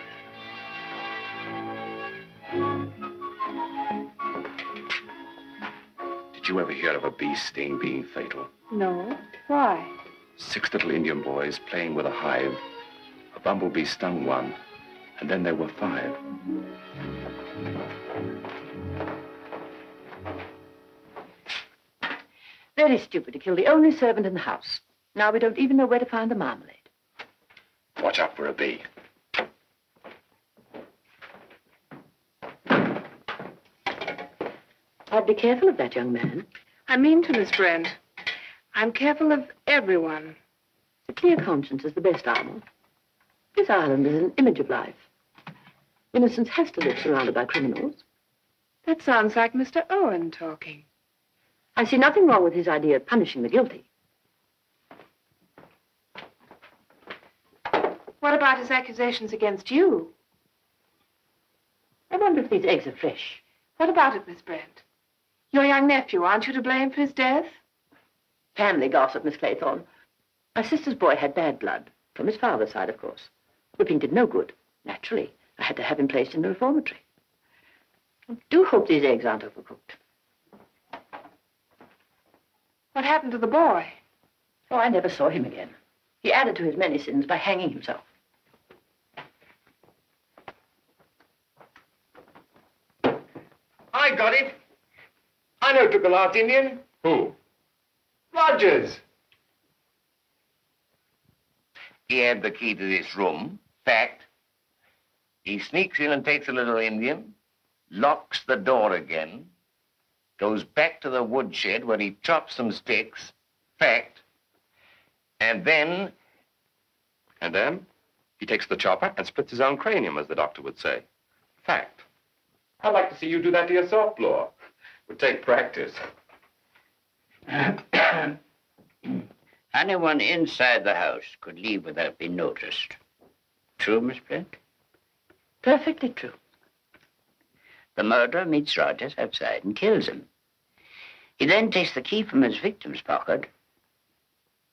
Did you ever hear of a bee sting being fatal? No. Why? Six little Indian boys playing with a hive. A bumblebee stung one, and then there were five. Very stupid to kill the only servant in the house. Now we don't even know where to find the marmalade. Watch out for a bee. I'd be careful of that young man. I mean to, Miss Brent. I'm careful of everyone. A clear conscience is the best armor. This island is an image of life. Innocence has to live surrounded by criminals. That sounds like Mister Owen talking. I see nothing wrong with his idea of punishing the guilty. What about his accusations against you? I wonder if these eggs are fresh. What about it, Miss Brent? Your young nephew, aren't you to blame for his death? Family gossip, Miss Claythorne. My sister's boy had bad blood, from his father's side, of course. Whipping did no good. Naturally, I had to have him placed in the reformatory. I do hope these eggs aren't overcooked. What happened to the boy? Oh, I never saw him again. He added to his many sins by hanging himself. I got it. I know who took the last Indian. Who? Rogers. He had the key to this room. Fact. He sneaks in and takes a little Indian, locks the door again, goes back to the woodshed where he chops some sticks, fact, and then... And then he takes the chopper and splits his own cranium, as the doctor would say, fact. I'd like to see you do that to yourself, Blore. It would take practice. Anyone inside the house could leave without being noticed. True, Miss Brent? Perfectly true. The murderer meets Rogers outside and kills him. He then takes the key from his victim's pocket,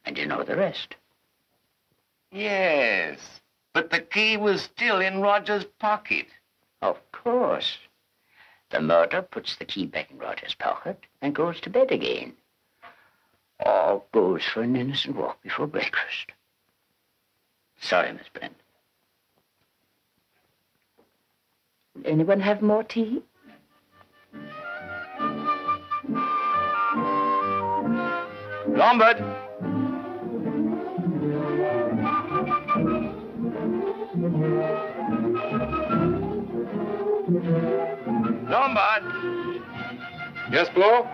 and you know the rest. Yes, but the key was still in Rogers' pocket. Of course. The murderer puts the key back in Rogers' pocket and goes to bed again. Or goes for an innocent walk before breakfast. Sorry, Miss Brent. Anyone have more tea? Lombard! Lombard! Yes, Blore?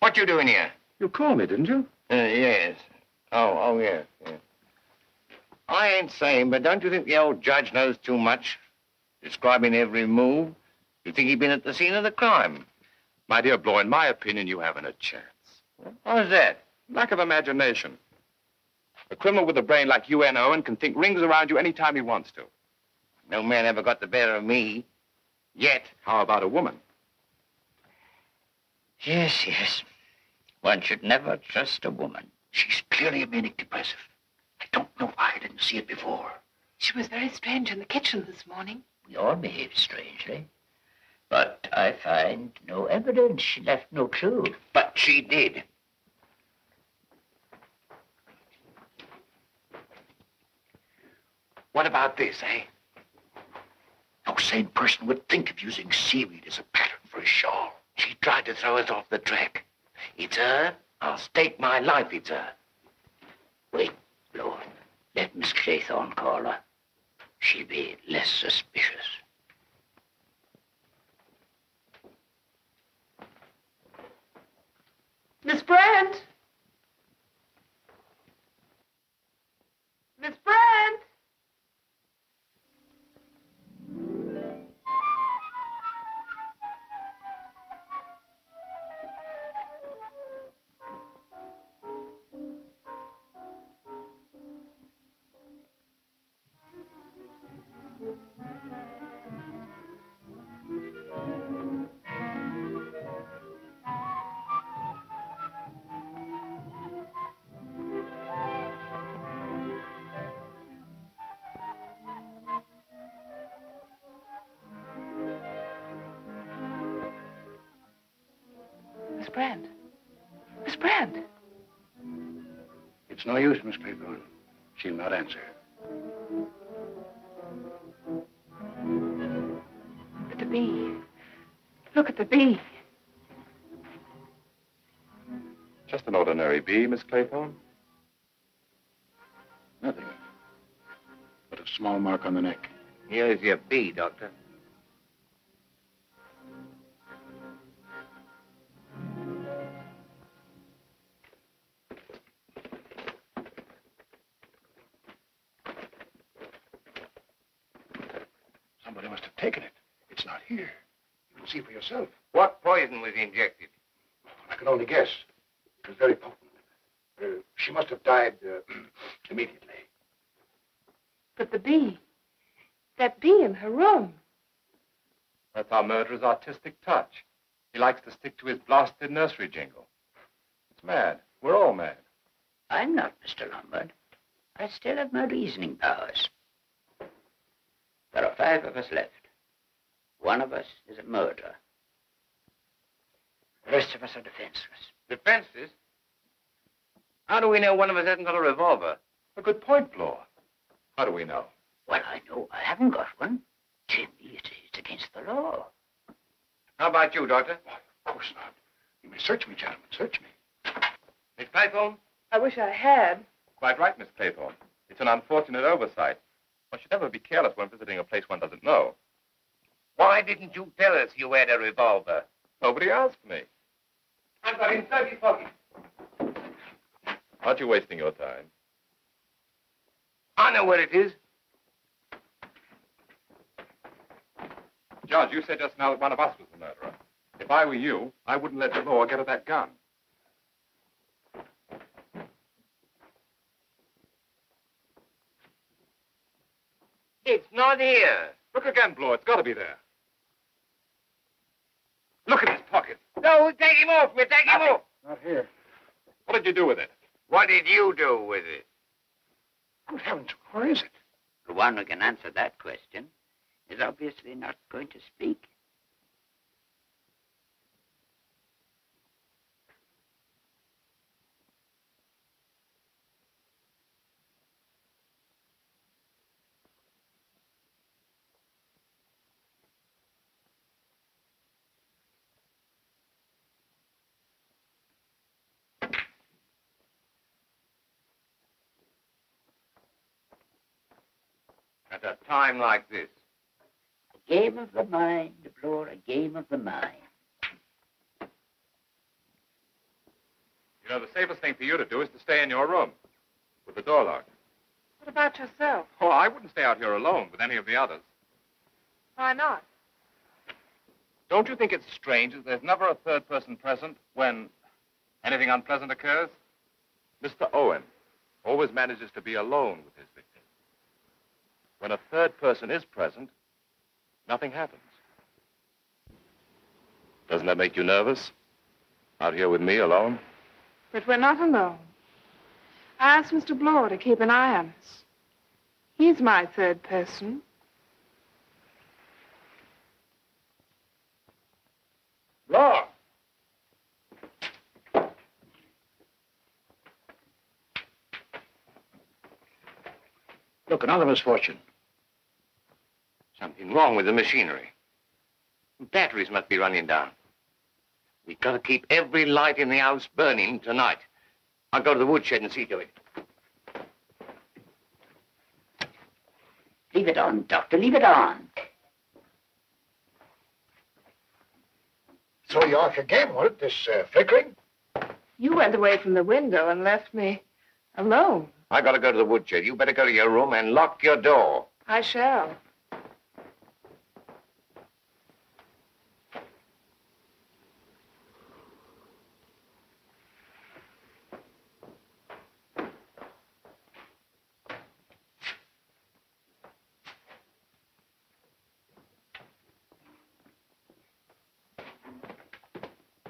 What you doing here? You called me, didn't you? Uh, yes. Oh, oh, yes, yes. I ain't saying, but don't you think the old judge knows too much? Describing every move? You think he'd been at the scene of the crime? My dear Blore, in my opinion, you haven't a chance. How's that? Lack of imagination. A criminal with a brain like U N Owen can think rings around you any time he wants to. No man ever got the better of me. Yet. How about a woman? Yes, yes. One should never trust a woman. She's clearly a manic depressive. I don't know why I didn't see it before. She was very strange in the kitchen this morning. We all behaved strangely. But I find no evidence. She left no clue. But she did. What about this, eh? No sane person would think of using seaweed as a pattern for a shawl. She tried to throw us off the track. It's her. I'll stake my life it's her. Wait, Blore. Let Miss Claythorne call her. She'll be less suspicious. Miss Brent! Miss Brent! Brent. Miss Brent! It's no use, Miss Claythorne. She'll not answer. Look at the bee. Look at the bee. Just an ordinary bee, Miss Claythorne. Nothing. But a small mark on the neck. Here's your bee, Doctor. Somebody must have taken it. It's not here. You can see for yourself. What poison was injected? I can only guess. It was very potent. Uh, she must have died uh, immediately. But the bee. That bee in her room. That's our murderer's artistic touch. He likes to stick to his blasted nursery jingle. It's mad. We're all mad. I'm not, Mister Lombard. I still have my reasoning powers. There are five of us left. One of us is a murderer. The rest of us are defenseless. Defenseless? How do we know one of us hasn't got a revolver? A good point, Blore. How do we know? Well, I know I haven't got one. Jimmy, it, it's against the law. How about you, Doctor? Why, of course not. You may search me, gentlemen, search me. Miss Claythorne? I wish I had. Quite right, Miss Claythorne. It's an unfortunate oversight. One should never be careless when visiting a place one doesn't know. Why didn't you tell us you had a revolver? Nobody asked me. I've got inside his pocket. Aren't you wasting your time? I know where it is. Judge, you said just now that one of us was the murderer. If I were you, I wouldn't let the law get at that gun. It's not here. Look again, Blore. It's got to be there. Look at his pocket. No, we'll take him off. We'll take him off. Not here. What did you do with it? What did you do with it? Good heavens, where is it? The one who can answer that question is obviously not going to speak. At a time like this. A game of the mind, Blore, a game of the mind. You know, the safest thing for you to do is to stay in your room with the door locked. What about yourself? Oh, I wouldn't stay out here alone with any of the others. Why not? Don't you think it's strange that there's never a third person present when anything unpleasant occurs? Mister Owen always manages to be alone with his victim. When a third person is present, nothing happens. Doesn't that make you nervous? Out here with me alone? But we're not alone. I asked Mister Blore to keep an eye on us. He's my third person. Blore! Look, another misfortune. Something wrong with the machinery. Batteries must be running down. We've got to keep every light in the house burning tonight. I'll go to the woodshed and see to it. Leave it on, Doctor. Leave it on. So you off your game, was it, this uh, flickering? You went away from the window and left me alone. I got to go to the woodshed. You better go to your room and lock your door. I shall.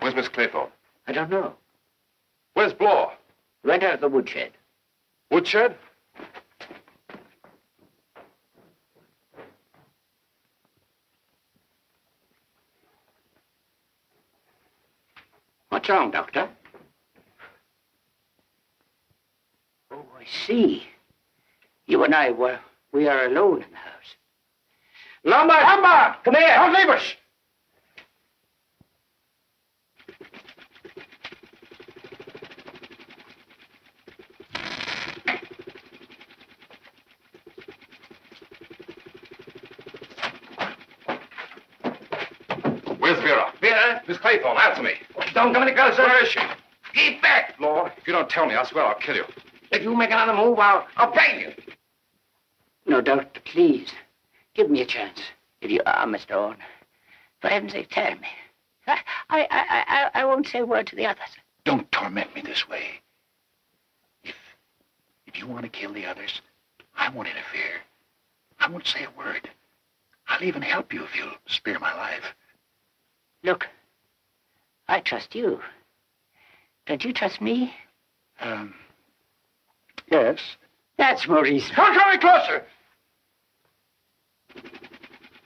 Where's Miss Claythorne? I don't know. Where's Blore? Right out of the woodshed. Woodshed? What's wrong, Doctor? Oh, I see. You and I, well, we are alone in the house. Lombard! Lombard! Come here! Don't leave us! Where's Vera? Vera? Miss Claythorne, answer me. Don't come any closer. Where is she? Get back, Blore. If you don't tell me, I swear I'll kill you. If you make another move, I'll, I'll bang you. No, Doctor, please. Give me a chance. If you are, Mister Owen, for heaven's sake, tell me. I, I, I, I won't say a word to the others. Don't torment me this way. If, if you want to kill the others, I won't interfere. I won't say a word. I'll even help you if you'll spare my life. Look, I trust you. Don't you trust me? Um, yes. That's more reason. Don't come any closer!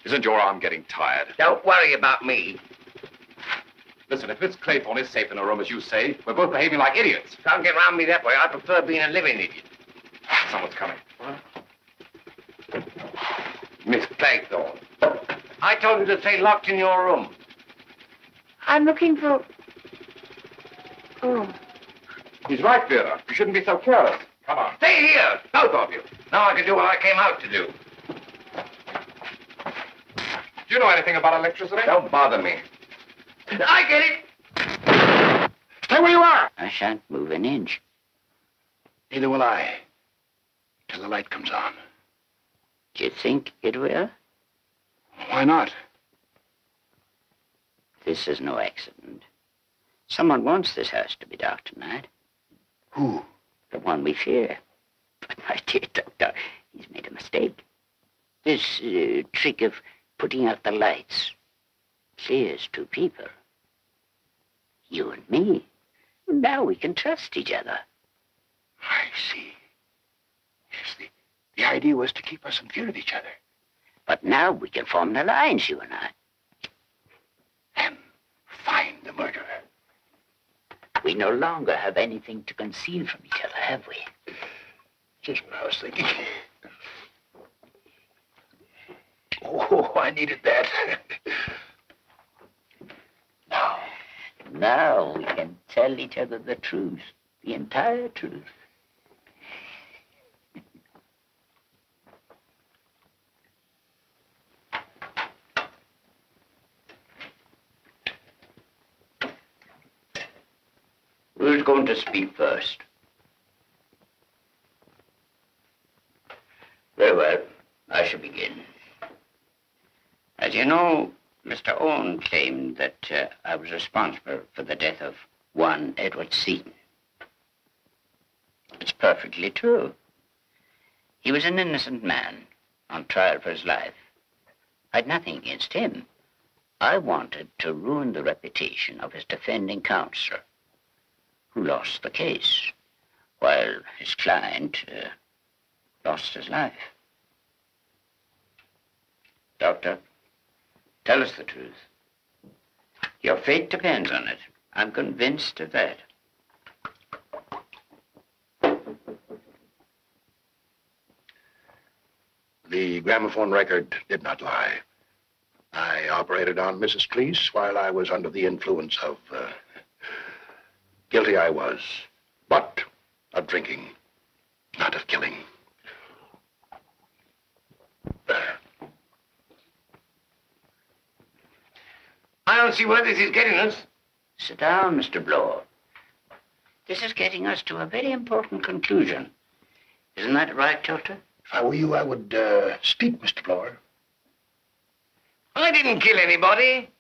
Isn't your arm getting tired? Don't worry about me. Listen, if Miss Claythorne is safe in her room, as you say, we're both behaving like idiots. Don't get around me that way. I prefer being a living idiot. Someone's coming. What? Miss Claythorne. I told you to stay locked in your room. I'm looking for... Oh. He's right, Vera. You shouldn't be so careless. Come on. Stay here, both of you. Now I can do what I came out to do. Do you know anything about electricity? Don't bother me. I get it! Stay where you are! I shan't move an inch. Neither will I. Till the light comes on. Do you think it will? Why not? This is no accident. Someone wants this house to be dark tonight. Who? The one we fear. But my dear Doctor, he's made a mistake. This uh, trick of... putting out the lights clears two people. You and me. Now we can trust each other. I see. Yes, the, the idea was to keep us in fear of each other. But now we can form an alliance, you and I. And find the murderer. We no longer have anything to conceal from each other, have we? Just what I was thinking. Oh, I needed that. Now. Now we can tell each other the truth, the entire truth. Who's going to speak first? Very well, I shall begin. As you know, Mister Owen claimed that uh, I was responsible for the death of one Edward Seaton. It's perfectly true. He was an innocent man on trial for his life. I had nothing against him. I wanted to ruin the reputation of his defending counsel, who lost the case, while his client uh, lost his life. Doctor, tell us the truth. Your fate depends on it. I'm convinced of that. The gramophone record did not lie. I operated on Missus Cleese while I was under the influence of... Uh, guilty I was, but of drinking, not of killing. I don't see where this is getting us. Sit down, Mister Blore. This is getting us to a very important conclusion. Isn't that right, Doctor? If I were you, I would uh, speak, Mister Blore. I didn't kill anybody.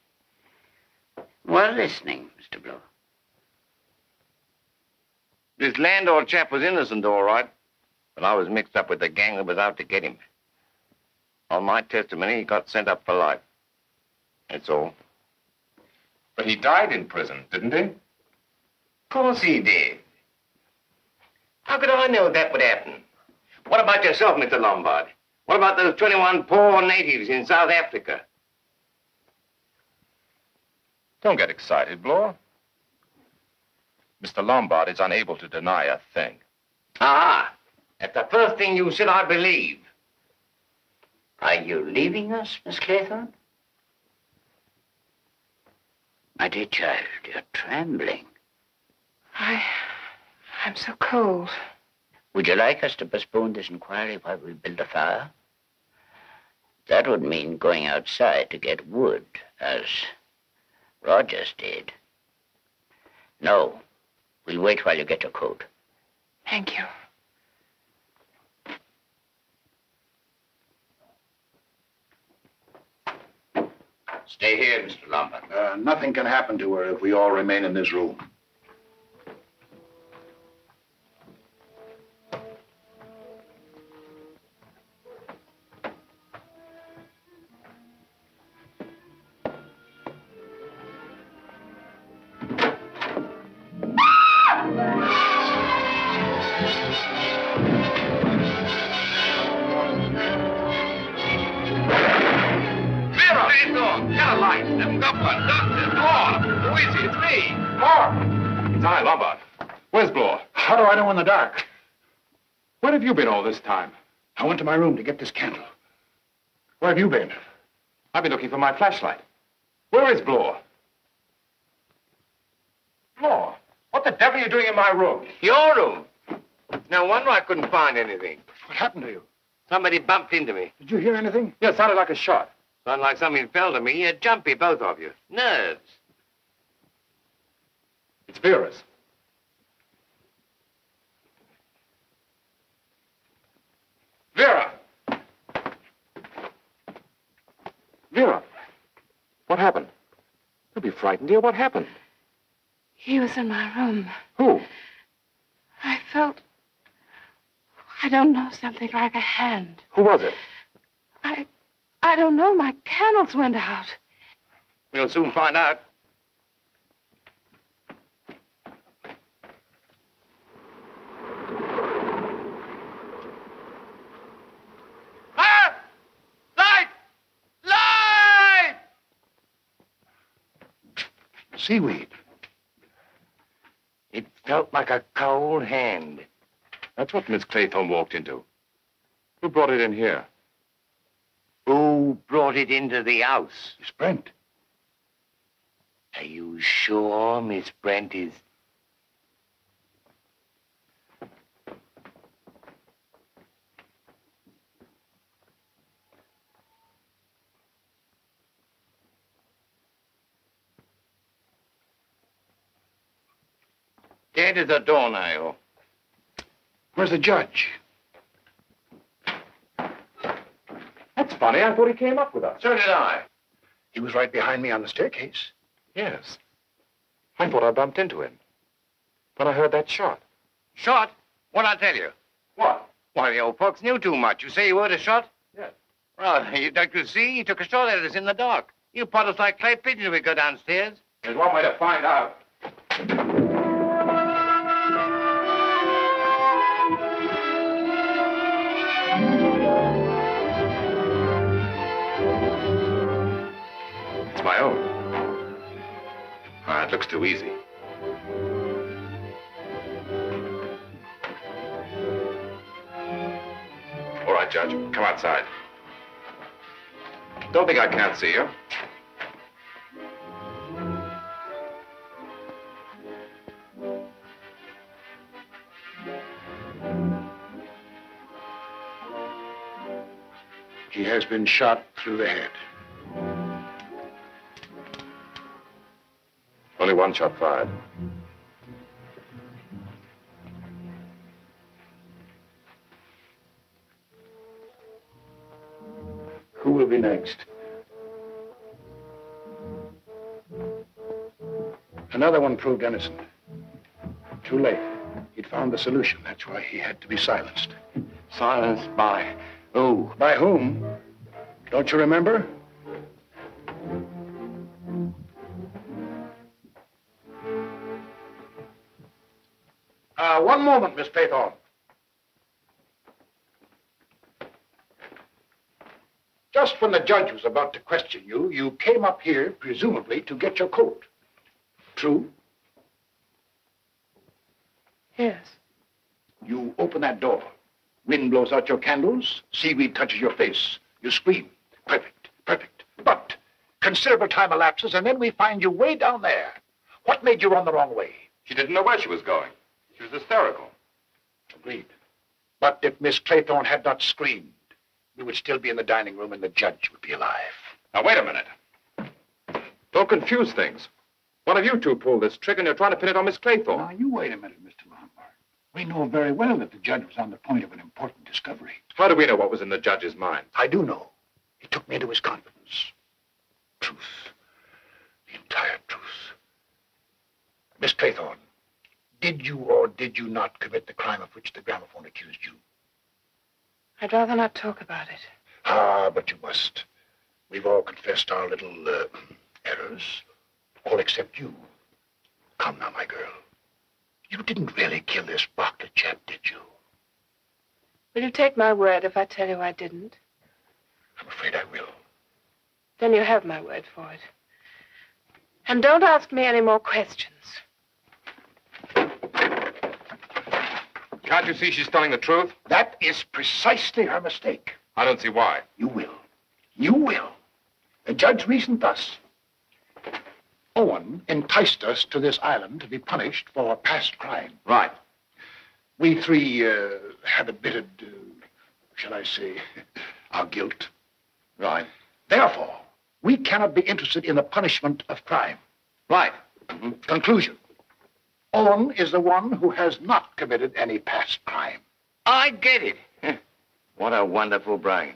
Well, listening, Mister Blore. This Landor chap was innocent, all right, but I was mixed up with the gang that was out to get him. On my testimony, he got sent up for life. That's all. But he died in prison, didn't he? Of course he did. How could I know that would happen? What about yourself, Mister Lombard? What about those twenty-one poor natives in South Africa? Don't get excited, Blore. Mister Lombard is unable to deny a thing. Ah, at the first thing you said, I believe. Are you leaving us, Miss Claythorne? My dear child, you're trembling. I... I'm so cold. Would you like us to postpone this inquiry while we build a fire? That would mean going outside to get wood, as Rogers did. No, we'll wait while you get your coat. Thank you. Stay here, Mister Lombard. Uh, nothing can happen to her if we all remain in this room. Where have you been all this time? I went to my room to get this candle. Where have you been? I've been looking for my flashlight. Where is Blore? Blore, what the devil are you doing in my room? Your room? No wonder I couldn't find anything. What happened to you? Somebody bumped into me. Did you hear anything? Yeah, it sounded like a shot. Sounded like something fell to me. You're jumpy, both of you. Nerves. It's Vera's. Vera! Vera! What happened? Don't be frightened, dear. What happened? He was in my room. Who? I felt... I don't know, something like a hand. Who was it? I... I don't know. My candles went out. We'll soon find out. Seaweed. It felt like a cold hand. That's what Miss Claythorne walked into. Who brought it in here? Who brought it into the house? Miss Brent. Are you sure Miss Brent is... Dead as a doornail. Where's the judge? That's funny. I thought he came up with us. So did I. He was right behind me on the staircase. Yes. I thought I bumped into him. But I heard that shot. Shot? What'd I tell you? What? Why, the old folks knew too much. You say you heard a shot? Yes. Well, you, don't you see? He took a shot at us in the dark. You pot us like clay pigeons if we go downstairs. There's one way to find out. My own. Ah, it looks too easy. All right, Judge, come outside. Don't think I can't see you. He has been shot through the head. Only one shot fired. Who will be next? Another one proved innocent. Too late. He'd found the solution. That's why he had to be silenced. Silenced by who? By whom? Don't you remember? Uh, one moment, Miss Claythorne. Just when the judge was about to question you, you came up here, presumably, to get your coat. True? Yes. You open that door. Wind blows out your candles. Seaweed touches your face. You scream. Perfect, perfect. But considerable time elapses, and then we find you way down there. What made you run the wrong way? She didn't know where she was going. She was hysterical. Agreed. But if Miss Claythorne had not screamed, we would still be in the dining room and the judge would be alive. Now, wait a minute. Don't confuse things. One of you two pulled this trick, and you're trying to pin it on Miss Claythorne. Now, you wait a minute, Mister Lombard. We know very well that the judge was on the point of an important discovery. How do we know what was in the judge's mind? I do know. He took me into his confidence. Truth. The entire truth. Miss Claythorne, did you or did you not commit the crime of which the gramophone accused you? I'd rather not talk about it. Ah, but you must. We've all confessed our little uh, errors. All except you. Come now, my girl. You didn't really kill this Barclay chap, did you? Will you take my word if I tell you I didn't? I'm afraid I will. Then you have my word for it. And don't ask me any more questions. Can't you see she's telling the truth? That is precisely her mistake. I don't see why. You will. You will. The judge reasoned thus. Owen enticed us to this island to be punished for a past crime. Right. We three uh, have admitted, uh, shall I say, our guilt. Right. Therefore, we cannot be interested in the punishment of crime. Right. Mm-hmm. Conclusion. Owen is the one who has not committed any past crime. I get it. What a wonderful brain.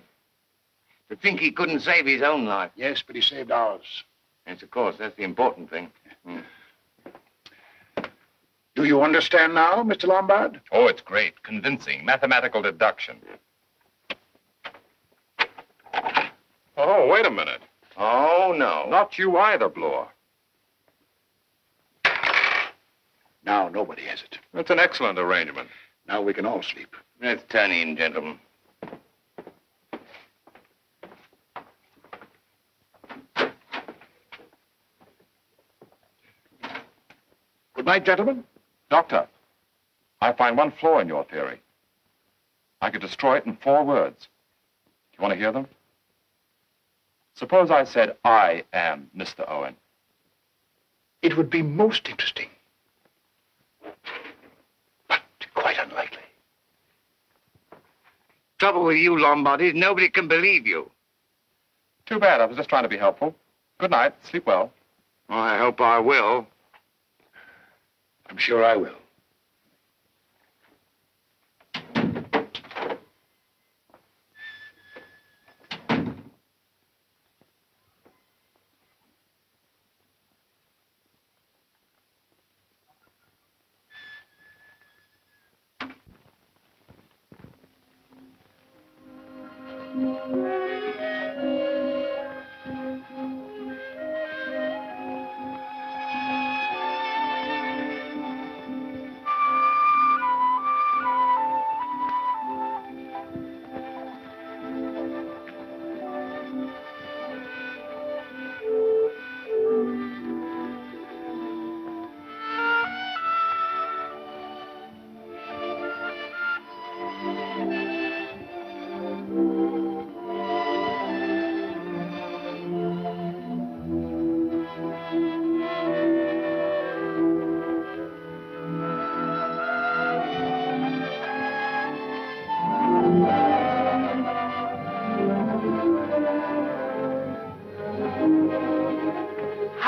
To think he couldn't save his own life. Yes, but he saved ours. Yes, of course. That's the important thing. Mm. Do you understand now, Mister Lombard? Oh, it's great. Convincing. Mathematical deduction. Oh, wait a minute. Oh, no. Not you either, Blore. Now nobody has it. That's an excellent arrangement. Now we can all sleep. Let's turn in, gentlemen. Good night, gentlemen. Doctor, I find one flaw in your theory. I could destroy it in four words. Do you want to hear them? Suppose I said, I am Mister Owen. It would be most interesting, but quite unlikely. Trouble with you, Lombard, is nobody can believe you. Too bad. I was just trying to be helpful. Good night. Sleep well. Well, I hope I will. I'm sure I will.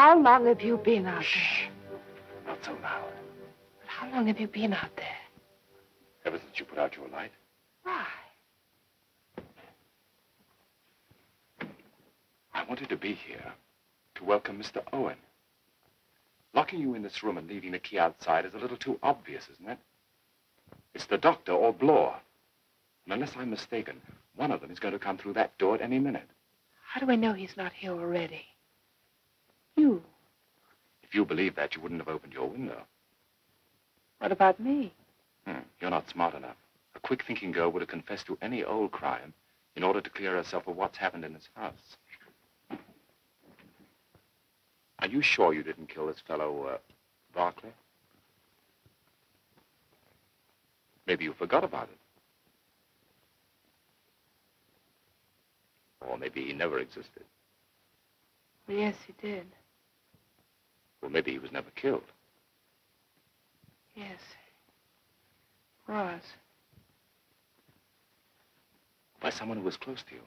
How long have you been out there? Shh. Not so loud. But how long have you been out there? Ever since you put out your light. Why? I wanted to be here to welcome Mister Owen. Locking you in this room and leaving the key outside is a little too obvious, isn't it? It's the doctor or Blore. And unless I'm mistaken, one of them is going to come through that door at any minute. How do I know he's not here already? You. If you believed that, you wouldn't have opened your window. What about me? Hmm, you're not smart enough. A quick-thinking girl would have confessed to any old crime in order to clear herself of what's happened in this house. Are you sure you didn't kill this fellow, uh, Barclay? Maybe you forgot about it. Or maybe he never existed. Well, yes, he did. Well, maybe he was never killed. Yes, he was. By someone who was close to you.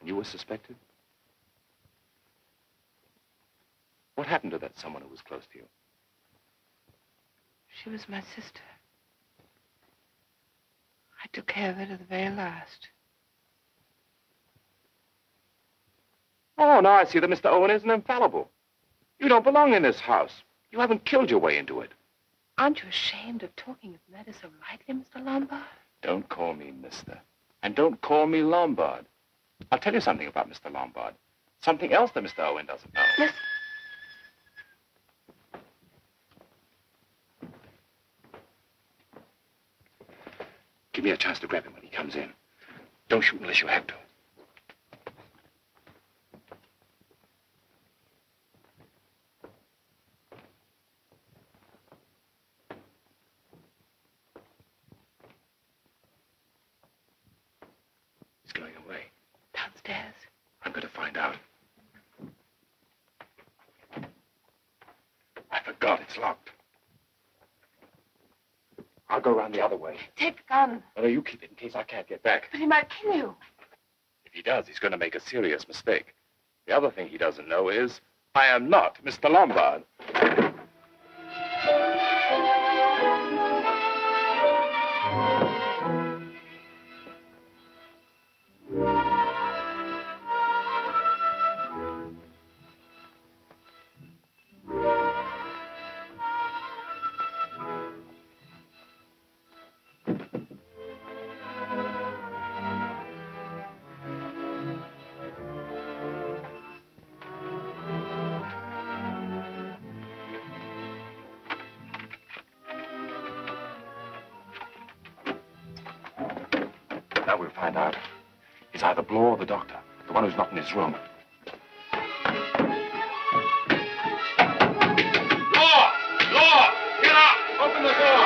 And you were suspected? What happened to that someone who was close to you? She was my sister. I took care of her to the very last. Oh, now I see that Mister Owen isn't infallible. You don't belong in this house. You haven't killed your way into it. Aren't you ashamed of talking of murder so lightly, Mister Lombard? Don't call me mister. And don't call me Lombard. I'll tell you something about Mister Lombard. Something else that Mister Owen doesn't know. Mister Give me a chance to grab him when he comes in. Don't shoot unless you have to. He's going away. Downstairs. I'm going to find out. I forgot it's locked. I'll go around the other way. Take the gun. Oh, no, you keep it in case I can't get back. But he might kill you. If he does, he's going to make a serious mistake. The other thing he doesn't know is I am not Mister Lombard. Room. Door! Door! Get up! Open the door!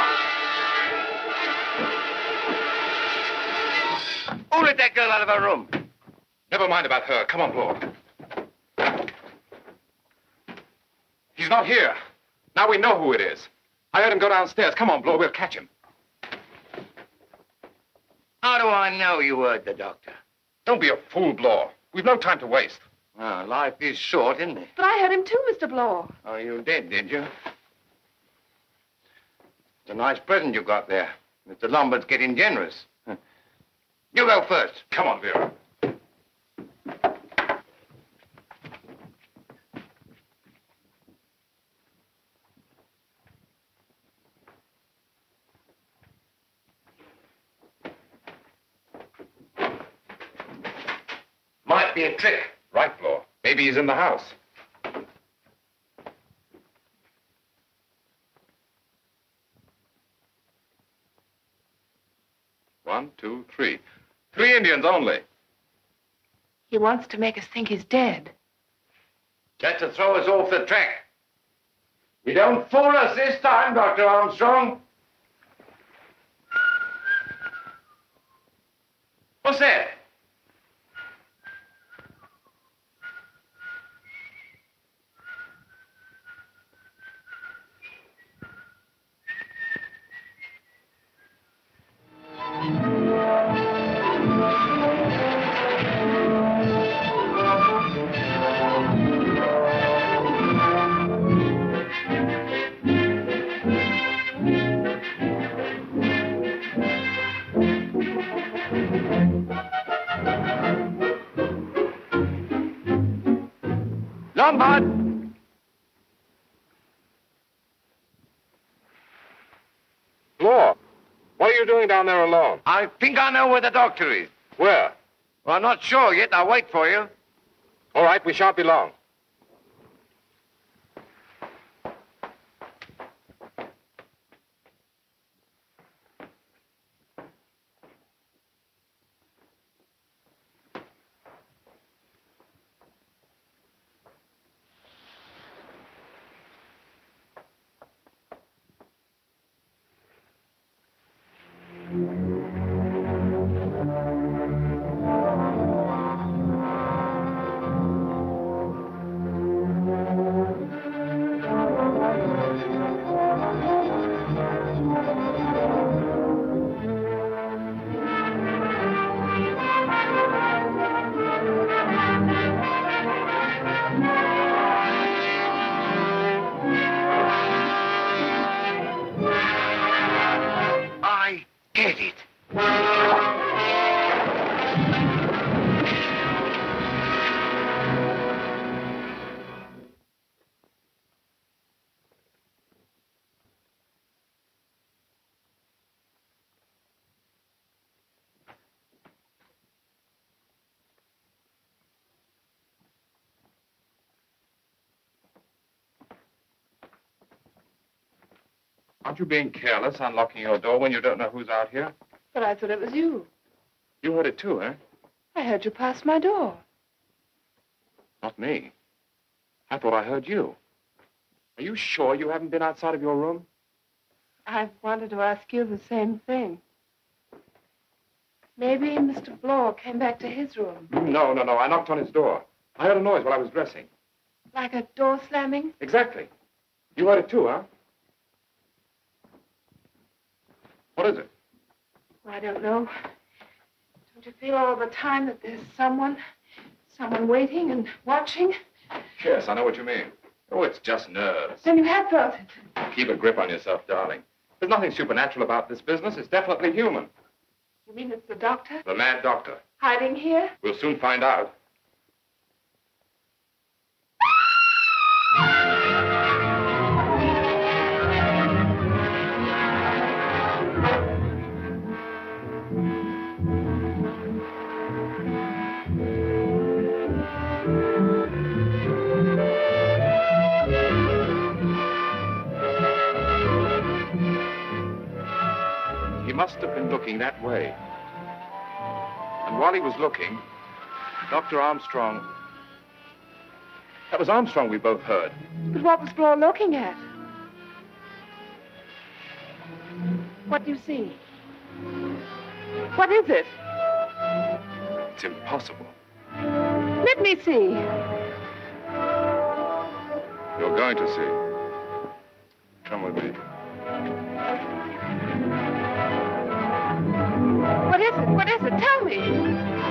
Who let that girl out of her room? Never mind about her. Come on, Blore. He's not here. Now we know who it is. I heard him go downstairs. Come on, Blore. We'll catch him. How do I know you heard the doctor? Don't be a fool, Blore. We've no time to waste. Ah, life is short, isn't it? But I heard him too, Mister Blore. Oh, you did, did you? It's a nice present you got there. Mister Lombard's getting generous. Huh. You go first. Come on, Vera. A trick. Right, Blore. Maybe he's in the house. One, two, three. Three Indians only. He wants to make us think he's dead. Just to throw us off the track. You don't fool us this time, Doctor Armstrong. What's that? Lombard! Blore, what are you doing down there alone? I think I know where the doctor is. Where? Well, I'm not sure yet. I'll wait for you. All right, we shan't be long. did it. Aren't you being careless unlocking your door when you don't know who's out here? But I thought it was you. You heard it too, eh? I heard you pass my door. Not me. I thought I heard you. Are you sure you haven't been outside of your room? I wanted to ask you the same thing. Maybe Mister Blore came back to his room. No, no, no. I knocked on his door. I heard a noise while I was dressing. Like a door slamming? Exactly. You heard it too, huh? What is it? I don't know. Don't you feel all the time that there's someone, someone waiting and watching? Yes, I know what you mean. Oh, it's just nerves. Then you have felt it. Keep a grip on yourself, darling. There's nothing supernatural about this business. It's definitely human. You mean it's the doctor? The mad doctor. Hiding here? We'll soon find out. Must have been looking that way. And while he was looking, Doctor Armstrong... That was Armstrong we both heard. But what was Blore looking at? What do you see? What is it? It's impossible. Let me see. You're going to see. Come with me. What is it? What is it? Tell me.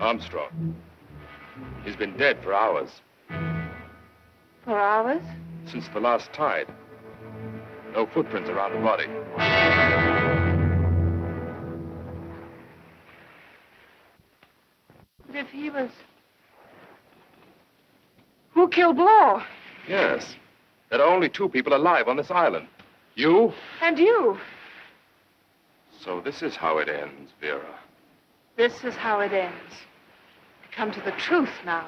Armstrong. He's been dead for hours. For hours? Since the last tide. No footprints around the body. But if he was... Who killed Blore? Yes. There are only two people alive on this island. You... And you. So this is how it ends, Vera. This is how it ends. Come to the truth now.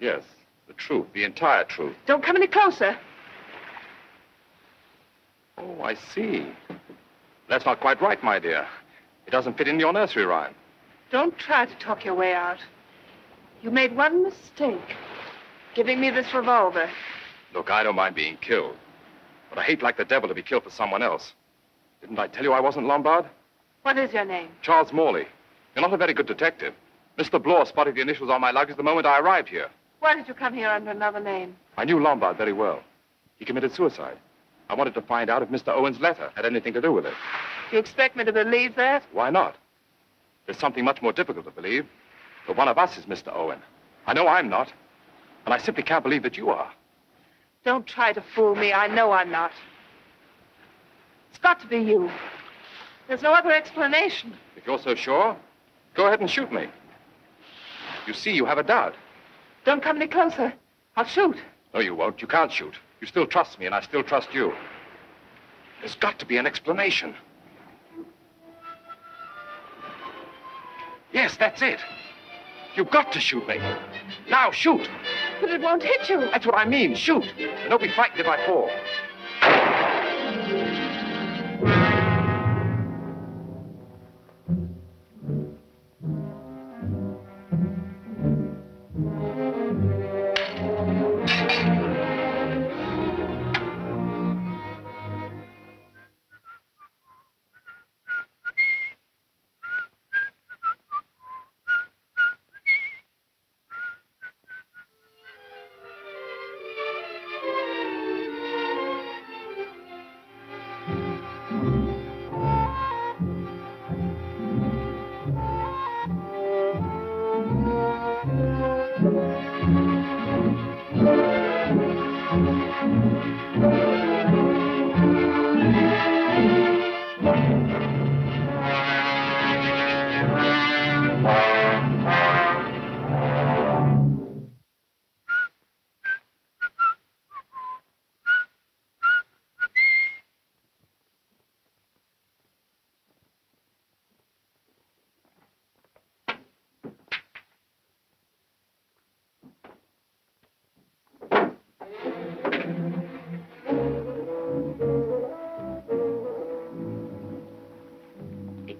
Yes, the truth, the entire truth. Don't come any closer. Oh, I see. That's not quite right, my dear. It doesn't fit in your nursery rhyme. Don't try to talk your way out. You made one mistake, giving me this revolver. Look, I don't mind being killed, but I hate like the devil to be killed for someone else. Didn't I tell you I wasn't Lombard? What is your name? Charles Morley. You're not a very good detective. Mister Blore spotted the initials on my luggage the moment I arrived here. Why did you come here under another name? I knew Lombard very well. He committed suicide. I wanted to find out if Mister Owen's letter had anything to do with it. You expect me to believe that? Why not? There's something much more difficult to believe. But one of us is Mister Owen. I know I'm not. And I simply can't believe that you are. Don't try to fool me. I know I'm not. It's got to be you. There's no other explanation. If you're so sure... Go ahead and shoot me. You see, you have a doubt. Don't come any closer. I'll shoot. No, you won't. You can't shoot. You still trust me, and I still trust you. There's got to be an explanation. Yes, that's it. You've got to shoot me. Now, shoot. But it won't hit you. That's what I mean. Shoot. And don't be frightened if I fall.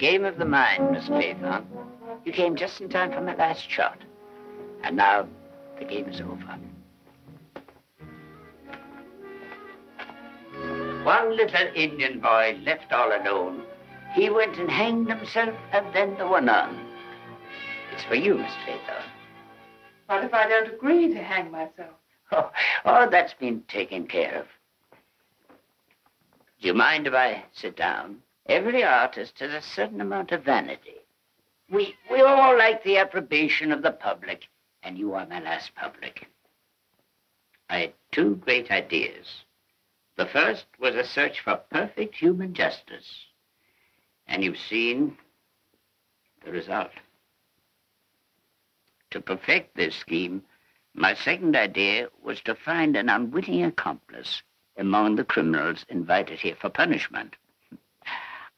game of the mind, Miss Claythorne. You came just in time for my last shot. And now the game is over. One little Indian boy left all alone. He went and hanged himself, and then the one on. It's for you, Miss Claythorne. What if I don't agree to hang myself? Oh, oh, that's been taken care of. Do you mind if I sit down? Every artist has a certain amount of vanity. We, we all like the approbation of the public, and you are my last public. I had two great ideas. The first was a search for perfect human justice. And you've seen the result. To perfect this scheme, my second idea was to find an unwitting accomplice among the criminals invited here for punishment.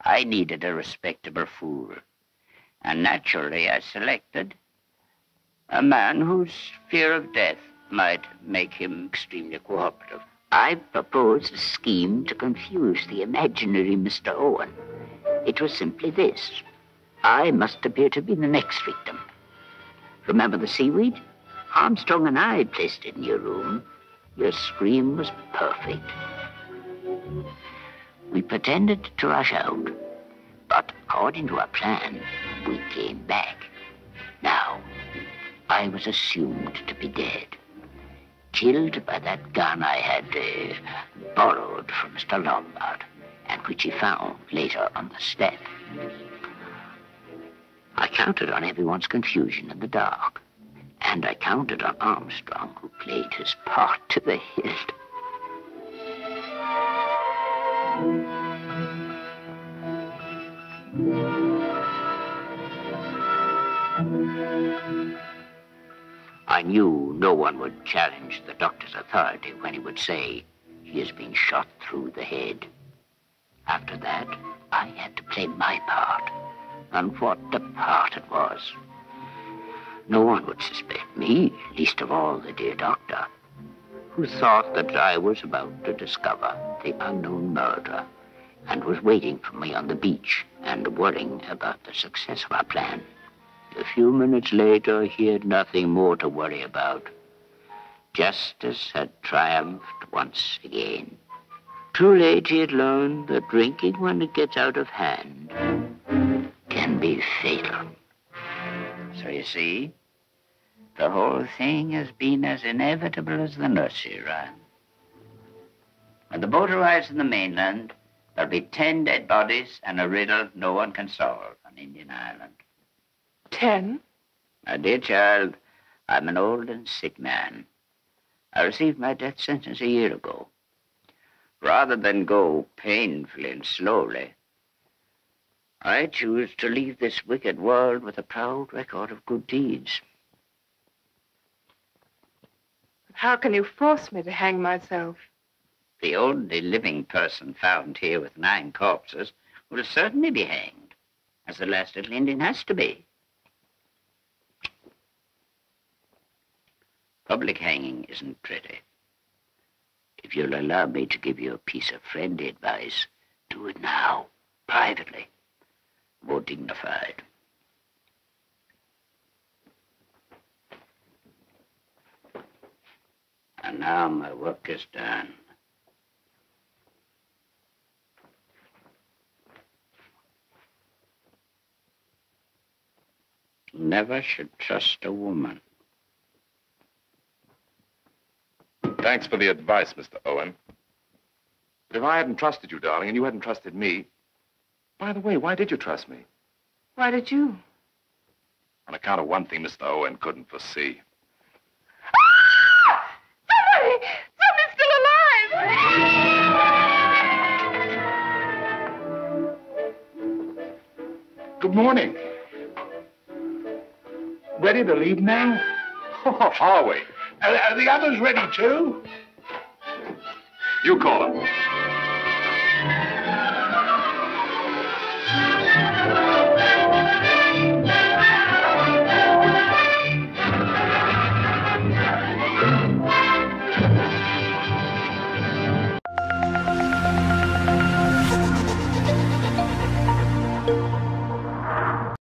I needed a respectable fool. And naturally, I selected a man whose fear of death might make him extremely cooperative. I proposed a scheme to confuse the imaginary Mister Owen. It was simply this. I must appear to be the next victim. Remember the seaweed? Armstrong and I placed it in your room. Your scream was perfect. We pretended to rush out, but according to our plan, we came back. Now, I was assumed to be dead, killed by that gun I had uh, borrowed from Mister Lombard, and which he found later on the step. I counted on everyone's confusion in the dark, and I counted on Armstrong, who played his part to the hilt. I knew no one would challenge the doctor's authority when he would say he has been shot through the head. After that, I had to play my part, and what a part it was. No one would suspect me, least of all the dear doctor, who thought that I was about to discover the unknown murderer and was waiting for me on the beach and worrying about the success of our plan. A few minutes later, he had nothing more to worry about. Justice had triumphed once again. Too late, he had learned that drinking, when it gets out of hand, can be fatal. So you see, the whole thing has been as inevitable as the nursery rhyme. When the boat arrives in the mainland, there'll be ten dead bodies and a riddle no one can solve on Indian Island. Ten? My dear child, I'm an old and sick man. I received my death sentence a year ago. Rather than go painfully and slowly, I choose to leave this wicked world with a proud record of good deeds. But how can you force me to hang myself? The only living person found here with nine corpses will certainly be hanged, as the last little Indian has to be. Public hanging isn't pretty. If you'll allow me to give you a piece of friendly advice, do it now, privately, more dignified. And now my work is done. Never should trust a woman. Thanks for the advice, Mister Owen. But if I hadn't trusted you, darling, and you hadn't trusted me... By the way, why did you trust me? Why did you? On account of one thing Mister Owen couldn't foresee. Ah! Somebody! Somebody's still alive! Good morning. Ready to leave now? Are we? Are, are the others ready, too? You call them.